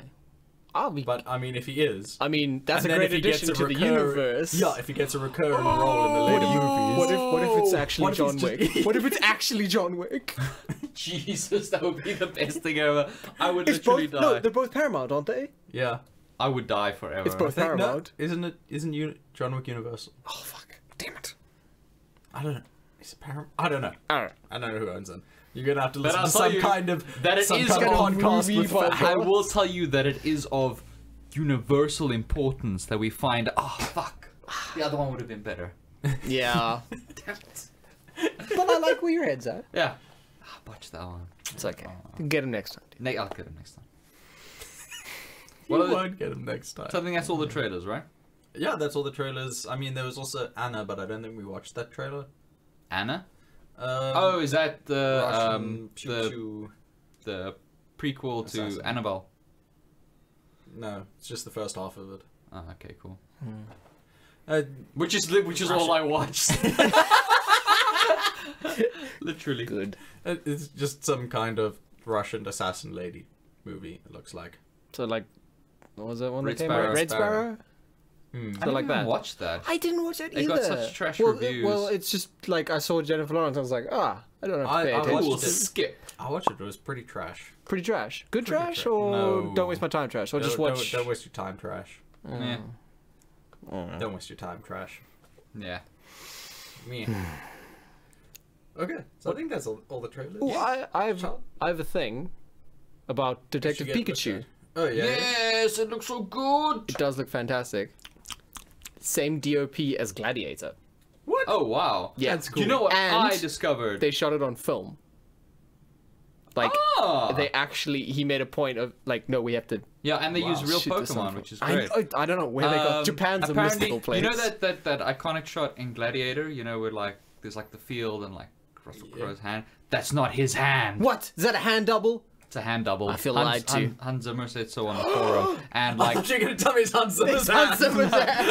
I'll be... But, I mean, if he is... I mean, that's a great addition a to the universe. Yeah, if he gets a recurring oh, role in the later movies. What if, what if it's actually what John Wick? Just... What if it's actually John Wick? Jesus, that would be the best thing ever. I would it's literally both, die. No, they're both Paramount, aren't they? Yeah. I would die forever. It's both Paramount. No, isn't it? Isn't you John Wick Universal? Oh fuck! Damn it! I don't know. Is it Paramount? I don't know. I don't know. I don't know who owns them. You're gonna have to listen to some you, kind of that it some is kind of podcast. With I will tell you that it is of universal importance that we find. Oh fuck! The other one would have been better. Yeah. Damn it. But I like where your head's at. Yeah. I botched that one. It's okay. Oh. Get him next time. Dude. I'll get him next time. You well, won't get him next time. So I think that's all the trailers, right? Yeah, that's all the trailers. I mean, there was also Anna, but I don't think we watched that trailer. Anna? Um, oh, is that the Russian, um pew, the, pew. the prequel Assassin. to Annabelle? No, it's just the first half of it. Oh, okay, cool. Hmm. Uh, which is which is Russian. all I watched. Literally. Good. It's just some kind of Russian assassin lady movie. It looks like. So like, what was that one? Red that Sparrow. Came Red Sparrow. Mm. So I didn't like that. watch that. I didn't watch it either. It got such trash well, reviews. It, well, it's just like I saw Jennifer Lawrence. I was like, ah, I don't know. I, I watched it. Skip. I watched it. It was pretty trash. Pretty trash. Good pretty trash tra or no. don't waste my time trash. Or don't, just watch. Don't, don't waste your time trash. Mm. Yeah. Don't, don't waste your time trash. Yeah. Me. Okay, so what? I think that's all, all the trailers. Oh, yeah. I, I've I have a thing about Detective Pikachu. Oh yeah. Yes, it looks so good. It does look fantastic. Same D O P as Gladiator. What? Oh wow. Yeah. That's cool. Do you know what and I discovered? They shot it on film. Like ah. they actually, he made a point of like, no, we have to. Yeah, and they wow. use real Pokemon, which is great. I, I don't know where um, they got. Japan's a mystical place. You know that that that iconic shot in Gladiator? You know where like there's like the field and like Russell Crowe's yeah. hand. That's not his hand. What? Is that a hand double? It's a hand double. I feel Hans, lied to. Hans, Hans Zimmer said so on the forum, and like I thought you were gonna tell me it's Hans Zimmer's hand.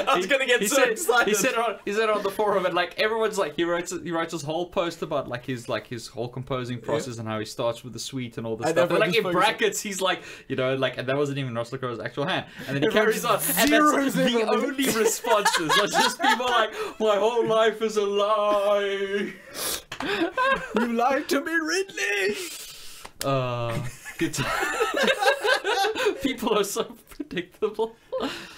I was gonna get he so said, excited. He said on he said on the forum, and like everyone's like he writes he writes his whole post about like his like his whole composing process yeah. and how he starts with the suite and all this and stuff. And like in brackets, he's like you know like and that wasn't even Russell Crowe's actual hand. And then he carries on, and that's the only responses. It's just people like my whole life is a lie. You lied to me, Ridley. Uh, good people are so predictable.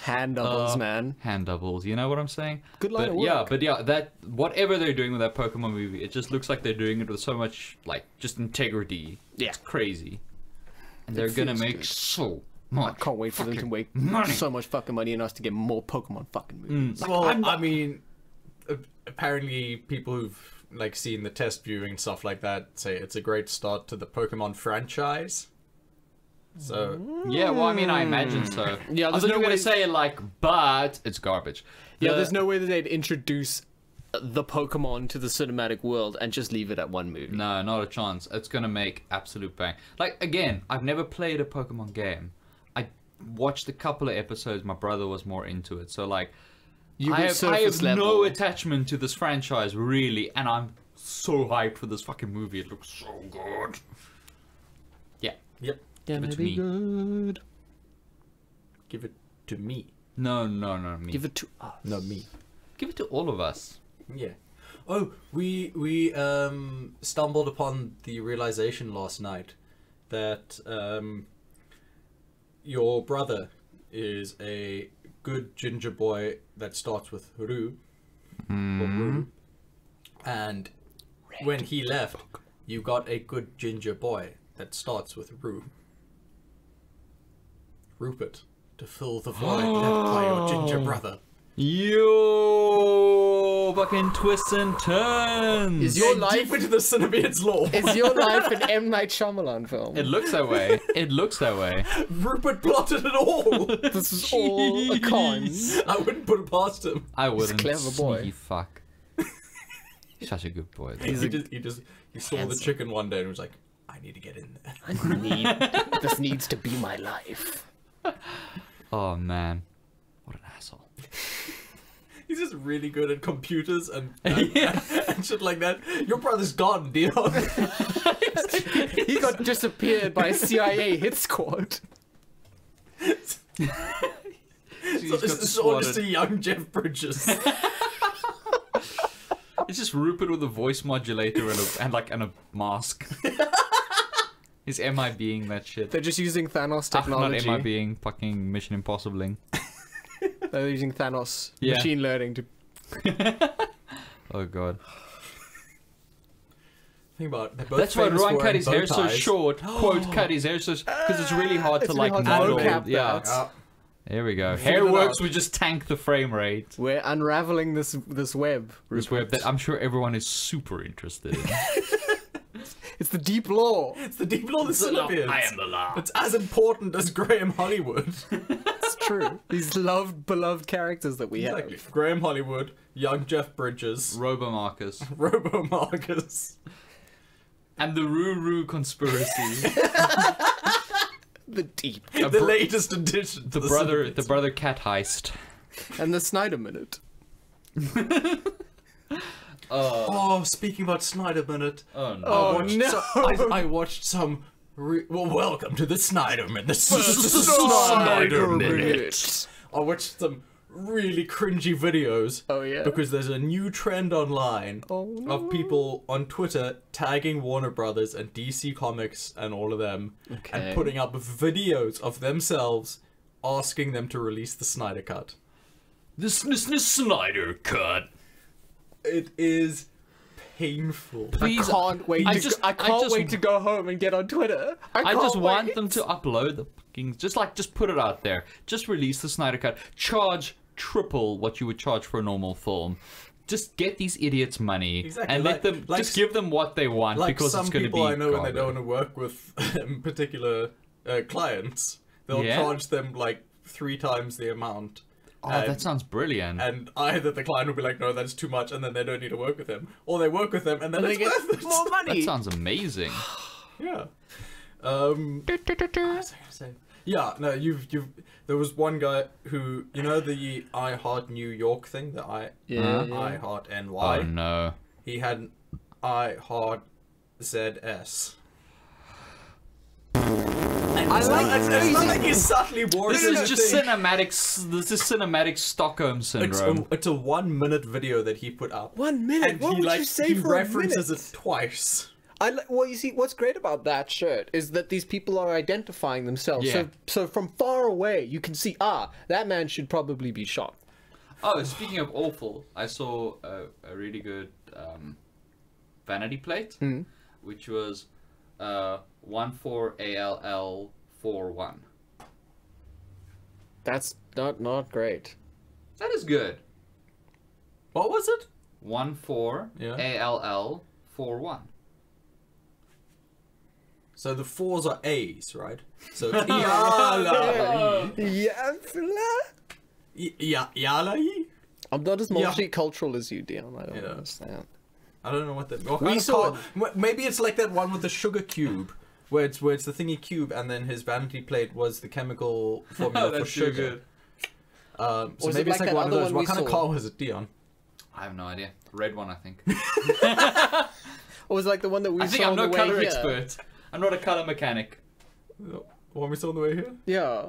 Hand doubles, uh, man. Hand doubles. You know what I'm saying? Good line of work. Yeah, but yeah, that whatever they're doing with that Pokemon movie, it just looks like they're doing it with so much like just integrity. Yeah, it's crazy. And it they're gonna make good. so much. I can't wait for them to make money. so much fucking money and us to get more Pokemon fucking movies. Mm. Like, well, I'm, I mean, apparently people who've. like seeing the test viewing and stuff like that say it's a great start to the Pokemon franchise. So yeah, well I mean I imagine so. Yeah, there's no way to say like but it's garbage. Yeah, the... there's no way that they'd introduce the Pokemon to the cinematic world and just leave it at one movie. No, not a chance. It's gonna make absolute bang. Like again, I've never played a Pokemon game. I watched a couple of episodes, my brother was more into it, so like You I have, I have no attachment to this franchise, really, and I'm so hyped for this fucking movie. It looks so good. Yeah. Yep. Give it to me. Good. Give it to me. No, no, no, me. Give it to us. No, me. Give it to all of us. Yeah. Oh, we we um stumbled upon the realization last night that um your brother is a good ginger boy that starts with Ru, mm. or Ru. and Red when he left, book. you got a good ginger boy that starts with Ru. Rupert, to fill the void oh. left by your ginger brother. Yo, fucking twists and turns. Is your life deep into the Cinebeards lore? Is your life an M Night Shyamalan film? It looks that way. It looks that way. Rupert plotted it all. This is all a con. I wouldn't put it past him. I wouldn't. He's a clever boy. You fuck. He's such a good boy. Though. He's he, a, just, he just he saw handsome. the chicken one day and was like, I need to get in there. I need. This needs to be my life. Oh man, what an asshole. He's just really good at computers and, and, yeah. and shit like that. Your brother's gone, Dion. He got disappeared by a C I A hit squad. So this is all just a young Jeff Bridges. It's just Rupert with a voice modulator and, a, and like and a mask. Is M I B-ing that shit? They're just using Thanos technology. I'm not M I B-ing fucking Mission Impossibling. They're using Thanos yeah. machine learning to. Oh god. Think about it. They're both That's why Ryan cut his hair so short. Quote, cut his hair so because it's really hard it's to really like hard to handle. Yeah. yeah. There we go. Hair works. We just tank the frame rate. We're unraveling this this web. Rupert. This web that I'm sure everyone is super interested in. It's the deep lore. It's the deep lore. The Cinebeards. I am the law. It's as important as Graham Hollywood. true. These loved, beloved characters that we have. Exactly. Graham Hollywood, young Jeff Bridges. Robo Marcus. Robo Marcus. And the Roo-Roo Conspiracy. The deep. The bro- latest edition. The, the brother the brother cat heist. And the Snyder Minute. Uh, oh, speaking about Snyder Minute, oh no! I watched, oh, no. Some, I, I watched some. Re well, welcome to the Snyder Minute. The Snyder Minute. I watched some really cringy videos. Oh yeah. Because there's a new trend online oh, no. of people on Twitter tagging Warner Brothers and D C Comics and all of them, okay. and putting up videos of themselves asking them to release the Snyder Cut. This this this Snyder Cut. It is painful. Please, I can't wait. I to just, go, I can't I just, wait to go home and get on Twitter. I, I just wait. want them to upload the fucking. Just like, just put it out there. Just release the Snyder Cut. Charge triple what you would charge for a normal film. Just get these idiots money exactly. and like, let them. Like, just give them what they want like because it's going to be. Some people I know, garbage. When they don't want to work with particular uh, clients, they'll yeah. charge them like three times the amount. Oh, and, that sounds brilliant. And either the client will be like, no, that's too much, and then they don't need to work with them. Or they work with them, and then and they get more money. That sounds amazing. Yeah. Um, do, do, do, do. I was gonna say, yeah, no, you've, you've, there was one guy who, you know the I Heart New York thing? The I, yeah, uh, yeah. I Heart N Y? Oh, no. He had an I Heart Z S. I like it's, it's not like he's subtly boring. This is just thing. cinematic. This is cinematic Stockholm syndrome. It's a, it's a one-minute video that he put up. One minute. And what he, would like, you say he for a minute? He references it twice. I like, well, you see, what's great about that shirt is that these people are identifying themselves. Yeah. So, so from far away, you can see. Ah, that man should probably be shot. Oh, speaking of awful, I saw a, a really good um, vanity plate, mm. which was uh, one for A L L. Four one. That's not not great. That is good. What was it? One four yeah. A L L four one. So the fours are A's, right? So Yala Yala Yala. I'm not as multicultural as you, Dion. I don't yeah. understand. I don't know what that. What we saw. Maybe it's like that one with the sugar cube. Where it's, where it's the thingy cube, and then his vanity plate was the chemical formula for sugar. Um, so maybe it it's like, like one of those. One what kind saw? of car was it, Dion? I have no idea. Red one, I think. Or was it like the one that we I saw think I'm on no the way color here. expert. I'm not a color mechanic. The one we saw on the way here? Yeah.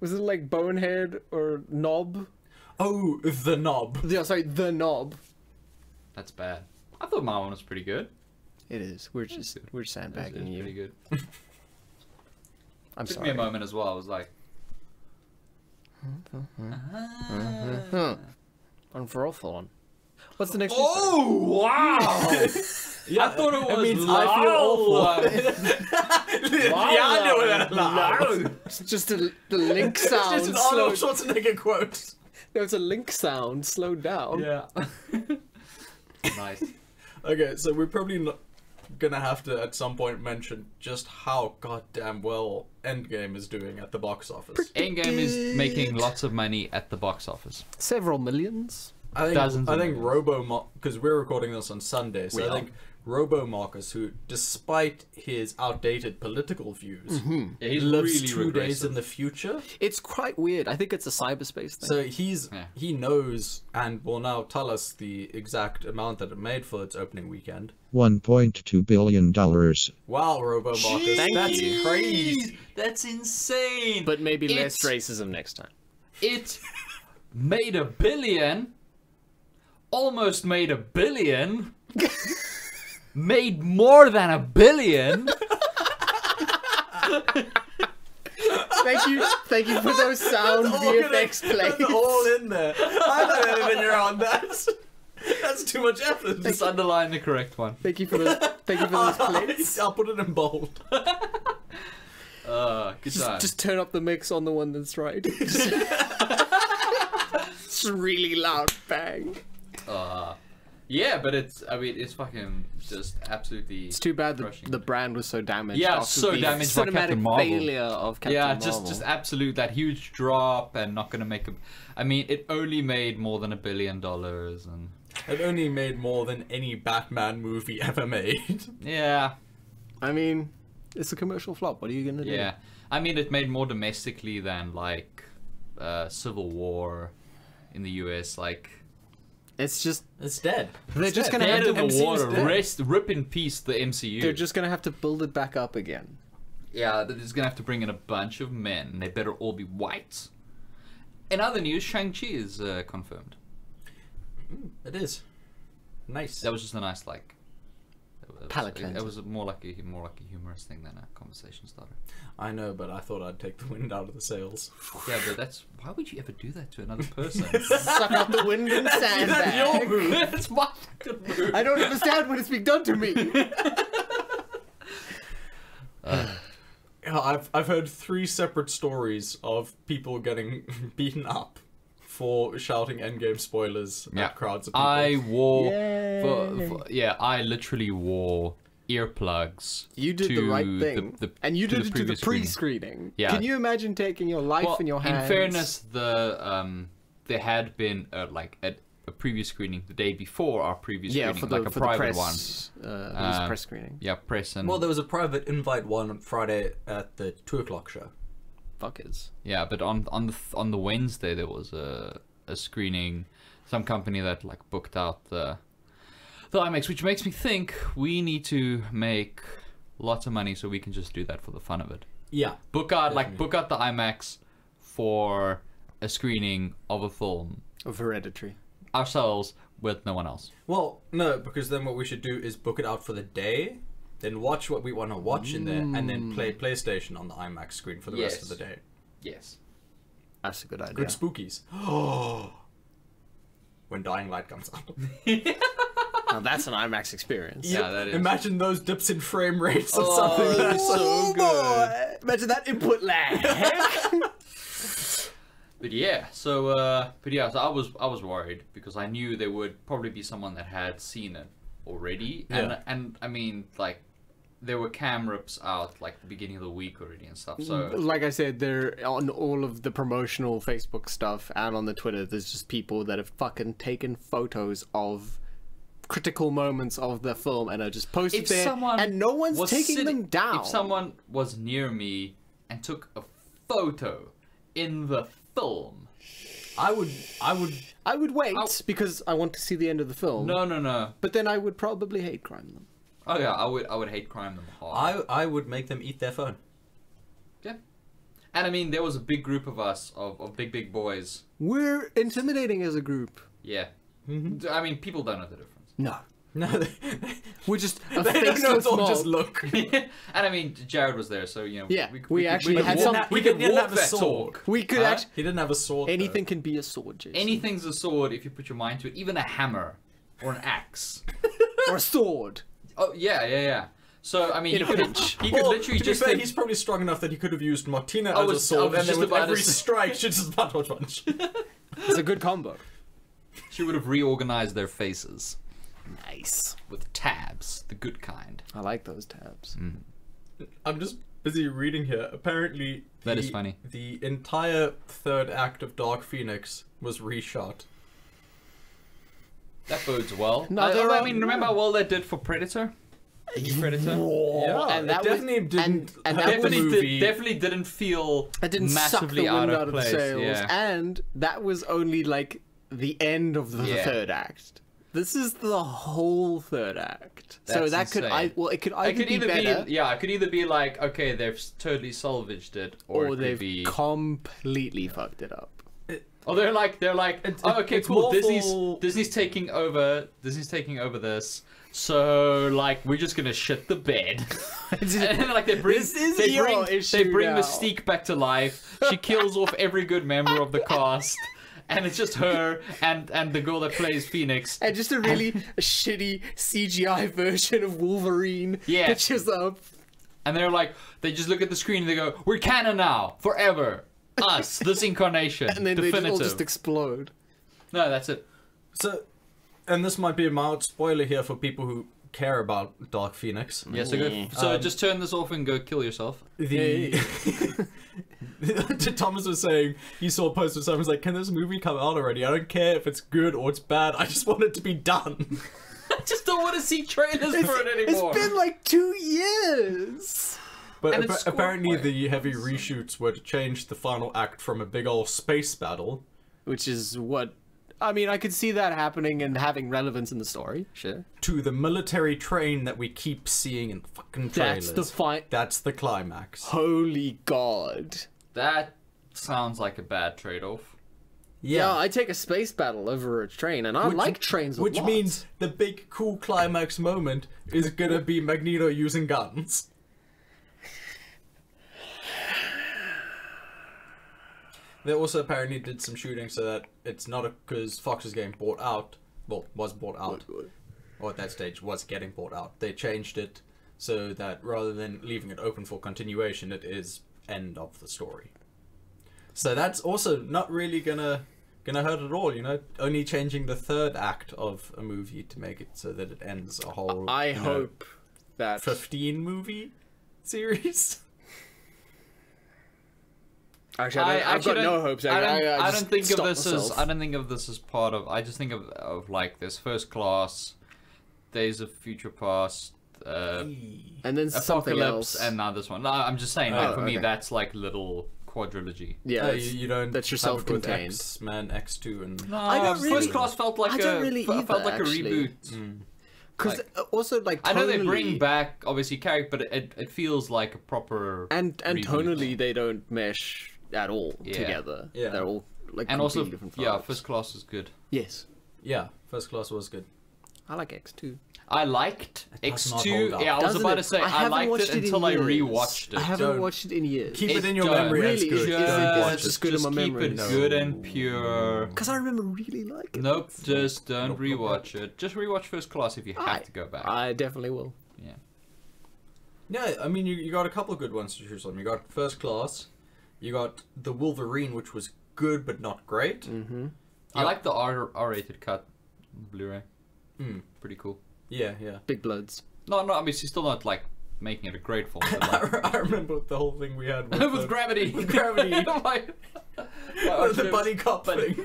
Was it like Bonehead or Knob? Oh, the Knob. Yeah, sorry, the Knob. That's bad. I thought my one was pretty good. It is. We're just is we're sandbagging you. Pretty good. I'm Took sorry. Took me a moment as well. I was like, unfurlful on. What's the next? Oh wow! Yeah, I thought it was. It means loud. I feel awful. Yeah, I know that. Loud. It's just a the link sound. It's just an Arnold Schwarzenegger quote. No, it's a link sound slowed down. Yeah. Nice. Okay, so we're probably not. Gonna have to at some point mention just how goddamn well Endgame is doing at the box office. Pretty Endgame good. Is making lots of money at the box office. Several millions. I think, Dozens I think millions. Robo, because we're recording this on Sunday, so we I are. think Robo Marcus, who despite his outdated political views, mm-hmm. yeah, he lives really two regressive. days in the future. It's quite weird. I think it's a cyberspace thing. So he's yeah. he knows and will now tell us the exact amount that it made for its opening weekend. one point two billion dollars. Wow, Robo Marcus, that's crazy. That's insane. But maybe it, less racism next time. It made a billion. Almost made a billion. Made more than a billion. Thank you, thank you for those sound V F X plays. That's all in there. I don't know when you're on that. That's too much effort. Just underline the correct one. Thank you for those. Thank you for those plays. I'll put it in bold. Uh, good just, just turn up the mix on the one that's right. It's really loud bang. Ah. Uh. Yeah, but it's, I mean, it's fucking just absolutely... It's too bad that the brand was so damaged. Yeah, so the damaged by Captain Marvel. Cinematic failure of Captain Marvel. Yeah, just, just absolute, that huge drop and not going to make a... I mean, it only made more than a billion dollars and... It only made more than any Batman movie ever made. Yeah. I mean, it's a commercial flop. What are you going to do? Yeah. I mean, it made more domestically than, like, uh, Civil War in the U S, like... It's just... It's dead. They're it's just going to have to... The water. Rest, rip in peace the M C U. They're just going to have to build it back up again. Yeah, they're just going to have to bring in a bunch of men. They better all be whites. In other news, Shang-Chi is uh, confirmed. Mm, it is. Nice. That was just a nice, like... Palate cleanser. It was more like a more like a humorous thing than a conversation starter. I know, but I thought I'd take the wind out of the sails. Yeah, but that's why would you ever do that to another person? Suck out the wind and sand. That's your move. That's my move. I don't understand when it's being done to me. uh. I've I've heard three separate stories of people getting beaten up for shouting Endgame spoilers yeah. at crowds of people. I wore... For, for, yeah, I literally wore earplugs. You did the right thing. The, the, and you did it to the pre-screening. Yeah. Can you imagine taking your life well, in your hands? In fairness, the um, there had been uh, like a, a previous screening the day before our previous yeah, screening, for the, like a for private the press, one. Uh, it was uh, a press screening. Yeah, press and... Well, there was a private invite one on Friday at the two o'clock show. Fuckers. Yeah, but on on the on the Wednesday there was a a screening, some company that like booked out the the IMAX, which makes me think we need to make lots of money so we can just do that for the fun of it. Yeah, book out definitely. like book out the IMAX for a screening of a film of Hereditary ourselves with no one else. Well, no, because then what we should do is book it out for the day. Then watch what we want to watch in there, and then play PlayStation on the IMAX screen for the yes. rest of the day. Yes. That's a good idea. Good spookies. Oh. When Dying Light comes out. Now that's an IMAX experience. Yeah, yeah, that is. Imagine those dips in frame rates or oh, something. That's so good. Imagine that input lag. But yeah, so uh, but yeah, so I was I was worried because I knew there would probably be someone that had seen it already, yeah. and and I mean like. There were cam rips out like the beginning of the week already and stuff. So, like I said, they're on all of the promotional Facebook stuff and on the Twitter. There's just people that have fucking taken photos of critical moments of the film and are just posted there, and no one's taking them down. If someone was near me and took a photo in the film, I would, I would, I would wait I'll... because I want to see the end of the film. No, no, no. But then I would probably hate crime them. Oh yeah, I would I would hate crime them hard. I I would make them eat their phone. Yeah, and I mean there was a big group of us of, of big big boys. We're intimidating as a group. Yeah, mm-hmm. I mean people don't know the difference. No, no, we're just a they don't know, it's all just look. And I mean Jared was there, so you know. Yeah, we, we, we actually we had some. We, we could walk that sword. Talk. We could huh? actually. He didn't have a sword. Anything though. Can be a sword. Jason. Anything's a sword if you put your mind to it. Even a hammer, or an axe, or a sword. Oh, yeah, yeah, yeah. So, I mean, he could, he could well, literally to just... Fair, think... He's probably strong enough that he could have used Martina I as was, a sword, and then with every to... strike, she just punch, punch. It's a good combo. She would have reorganized their faces. Nice. With tabs, the good kind. I like those tabs. Mm. I'm just busy reading here. Apparently... The, that is funny. The entire third act of Dark Phoenix was reshot. That bodes well. No, I, I mean, remember how well that did for Predator? Predator. Yeah. And that it definitely was, didn't. And, and that definitely, movie. Did, definitely didn't feel. It didn't massively suck the wind out, out of place. The sails. Yeah. And that was only like the end of the yeah. third act. This is the whole third act. That's so that insane. Could I well it could either, it could be, either better, be yeah, it could either be like okay, they've totally salvaged it, or, or it could they've be... completely yeah. fucked it up. Oh, they're like they're like it, oh, okay, it's cool. Disney's Disney's taking over. Disney's taking over this. So like we're just gonna shit the bed. And then, like they bring this is they bring they bring now. Mystique back to life. She kills off every good member of the cast, and it's just her and and the girl that plays Phoenix. And just a really a shitty C G I version of Wolverine. Yeah, pitches up. And they're like they just look at the screen and they go, "We're canon now, forever." Us, this incarnation, and then definitive. They all just explode. No, that's it. So, and this might be a mild spoiler here for people who care about Dark Phoenix. Yeah, so, go, so um, just turn this off and go kill yourself. The Thomas was saying, he saw a post of someone was like, can this movie come out already? I don't care if it's good or it's bad. I just want it to be done. I just don't want to see trailers it's, for it anymore. It's been like two years. But and ap apparently points. the heavy reshoots were to change the final act from a big old space battle. Which is what... I mean, I could see that happening and having relevance in the story, sure. To the military train that we keep seeing in fucking trailers. That's the fight. That's the climax. Holy God. That sounds like a bad trade-off. Yeah. yeah, I take a space battle over a train, and I which, like trains a which lot. Which means the big cool climax moment is gonna be Magneto using guns. They also apparently did some shooting so that it's not because Fox's game bought out, well, was bought out, or at that stage was getting bought out. They changed it so that rather than leaving it open for continuation, it is end of the story. So that's also not really gonna gonna hurt at all, you know. Only changing the third act of a movie to make it so that it ends a whole. I hope know, that fifteen movie series. Actually, I don't, I, I've actually got no hopes. I, I don't, I, I I don't think of this myself. as. I don't think of this as part of. I just think of of like this First Class, Days of Future Past, uh, and then Apocalypse, else. and now this one. No, I'm just saying. Like oh, for okay. me, that's like little quadrilogy. Yeah, uh, you, you don't. That's your self-contained. X-Men, X two, and no, I don't really, First Class felt like I don't a really either, felt like actually. a reboot. Mm. Because like, also like tonally, I know they bring back obviously character, but it it feels like a proper and and reboot. tonally they don't mesh. at all yeah. together yeah they're all like and also different yeah First Class was good. Yes, yeah, First Class was good. I like X two. I liked X two. Yeah, I was about it? to say I, I liked it, it until I rewatched it. I haven't don't, watched it in years. Keep it, it in your don't. memory. Really, it's good. Just, it's just good just in my memory. Keep it no. good and pure. Because I remember really liking nope, it. Nope, just don't nope, rewatch nope. it. Just rewatch First Class if you have I, to go back. I definitely will. Yeah. Yeah, I mean you you got a couple of good ones to choose from. You got First Class. You got the Wolverine, which was good but not great. Mm-hmm. yep. I like the R R-rated cut Blu-ray. Mm. Pretty cool. Yeah, yeah. Big bloods. No, no. I mean, she's still not like making it a great film. Like, I remember the whole thing we had with, with the, Gravity. With Gravity. like, like, the buddy cop buddy. thing.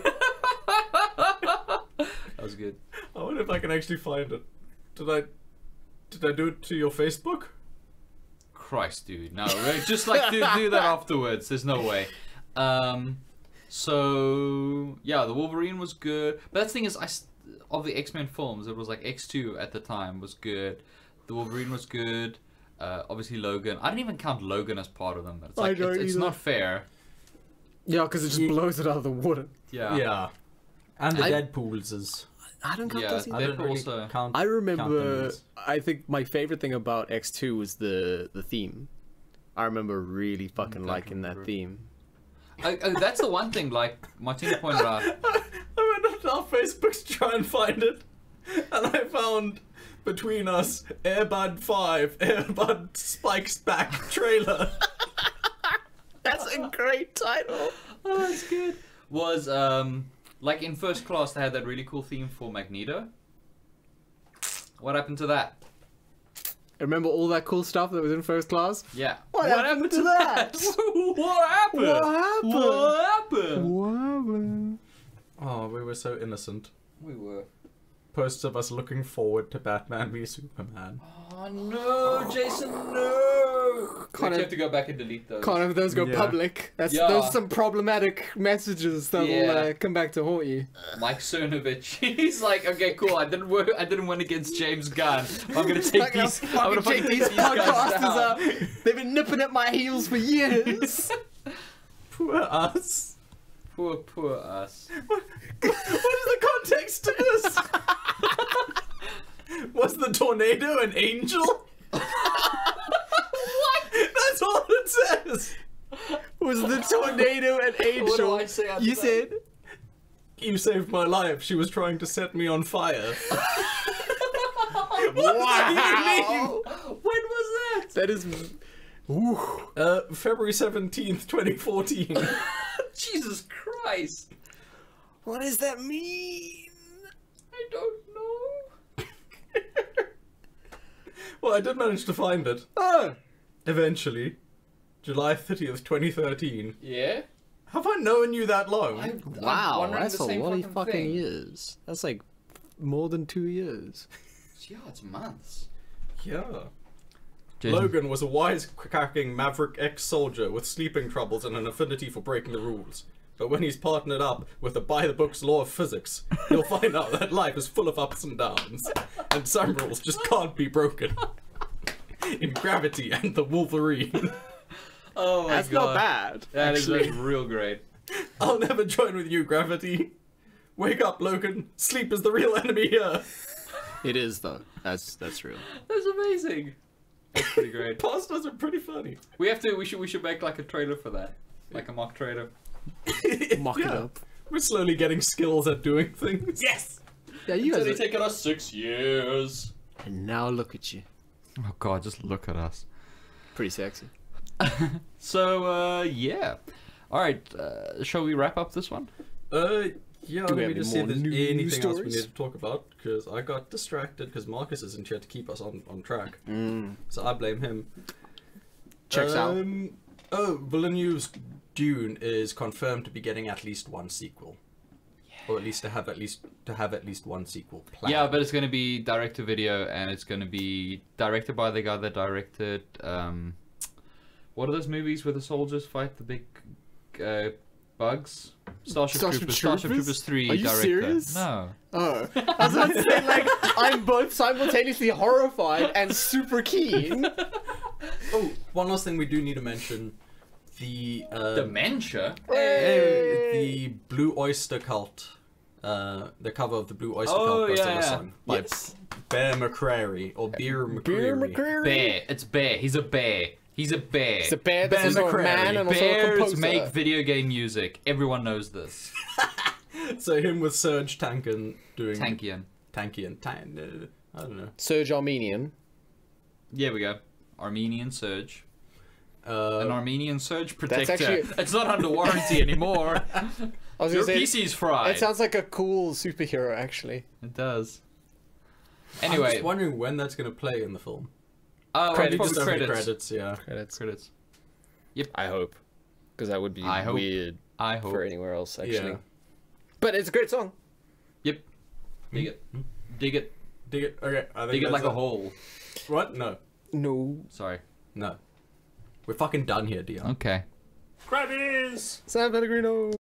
That was good. I wonder if I can actually find it. Did I? Did I do it to your Facebook? Christ, dude, no, right? Just like do, do that afterwards. There's no way. Um, so yeah, the Wolverine was good. But that's the thing is, I of the X-Men films, it was like X two at the time was good. The Wolverine was good. Uh, obviously Logan. I don't even count Logan as part of them. But it's like it's, it's not fair. Yeah, because it just you, blows it out of the water. Yeah, yeah. And the I, Deadpool's is. I don't count yeah, those either. I don't really also count, I remember, count I think my favorite thing about X two was the, the theme. I remember really fucking liking remember. that theme. I, I, that's the one thing, like, Martina pointed out. I went on our Facebooks to try and find it, and I found, between us, Airbud five, Airbud Spikes Back trailer. That's a great title. Oh, that's good. Was, um... like in First Class, they had that really cool theme for Magneto. What happened to that? Remember all that cool stuff that was in First Class? Yeah. What, what happened, happened to that? that? What happened? What happened? What happened? What happened? Oh, we were so innocent. We were. Posts of us looking forward to Batman v Superman. Oh no, Jason, no! Kind of, you have to go back and delete those. Kind of those go yeah. public. That's yeah. those are some problematic messages that yeah. will uh, come back to haunt you. Mike Cernovich, he's like, okay, cool. I didn't work. I didn't win against James Gunn. I'm gonna take like, these. I'm gonna take these podcasters up. They've been nipping at my heels for years. Poor us. Poor, poor us. What, what is the context to this? Was the tornado an angel? What? That's all it says. Was the tornado an angel? What do I say after you that? said, you saved my life. She was trying to set me on fire. What wow. do you mean? When was that? That is... Ooh. Uh, February seventeenth, twenty fourteen. Jesus Christ! What does that mean? I don't know. I did manage to find it. Oh! Eventually. July thirtieth, twenty thirteen. Yeah? Have I known you that long? I'm, wow, I'm that's a lot of fucking thing. years. That's like more than two years. Yeah, it's months. Yeah. James. Logan was a wisecracking maverick ex-soldier with sleeping troubles and an affinity for breaking the rules. But when he's partnered up with the by-the-books law of physics, he'll find out that life is full of ups and downs, and some rules just can't be broken. In Gravity and the Wolverine. Oh my That's god. That's not bad. That actually. is like real great. I'll never join with you, Gravity. Wake up, Logan. Sleep is the real enemy here. It is though. That's that's real. That's amazing. That's pretty great. Pastas are pretty funny. We have to. We should. We should make like a trailer for that, like a mock trailer. Mock yeah. it up. We're slowly getting skills at doing things. Yes. Yeah, you. It's only are... taken us six years. And now look at you. Oh god, just look at us. Pretty sexy. So uh, yeah. All right. Uh, shall we wrap up this one? Uh. Yeah, let me just see if there's anything stories? else we need to talk about, because I got distracted because Marcus isn't here to keep us on, on track. Mm. So I blame him. Checks um, out. Oh, Villain News Dune is confirmed to be getting at least one sequel. Yeah. Or at least to have at least to have at least one sequel planned. Yeah, but it's going to be direct to video, and it's going to be directed by the guy that directed... Um, what are those movies where the soldiers fight the big... Uh, Bugs? Starship, Starship Troopers. Troopers? Starship Troopers three. Are you director. serious? No. Oh. I was about to say, like, I'm both simultaneously horrified and super keen. Oh, one last thing we do need to mention. The, uh... Dementia? Hey. The Blue Oyster Cult. Uh, the cover of the Blue Oyster oh, Cult goes yeah, to the sun. By yes. Bear McCreary. Or Beer McCreary. Beer McCreary? Bear. It's Bear. He's a bear. He's a bear. He's a bear that's also a man and also Bears a composer. Make video game music. Everyone knows this. So him with Serge Tankian doing... Tankian. Tankian. Tan I don't know. Serge Armenian. Yeah, we go. Armenian Serge. Uh, An Armenian Surge Protector. Actually... It's not under warranty anymore. I was Your say, P C's fried. It sounds like a cool superhero, actually. It does. Anyway. I'm just wondering when that's going to play in the film. Oh, credits. Right, just credits. credits, yeah, credits, credits. Yep. I hope, because that would be I hope. weird. I hope for anywhere else actually. Yeah. But it's a great song. Yep. Dig mm. it. Mm. Dig it. Dig it. Okay. I think Dig it like it. a hole. What? No. No. Sorry. No. We're fucking done here, Dion. Okay. Crabbies. San Pellegrino.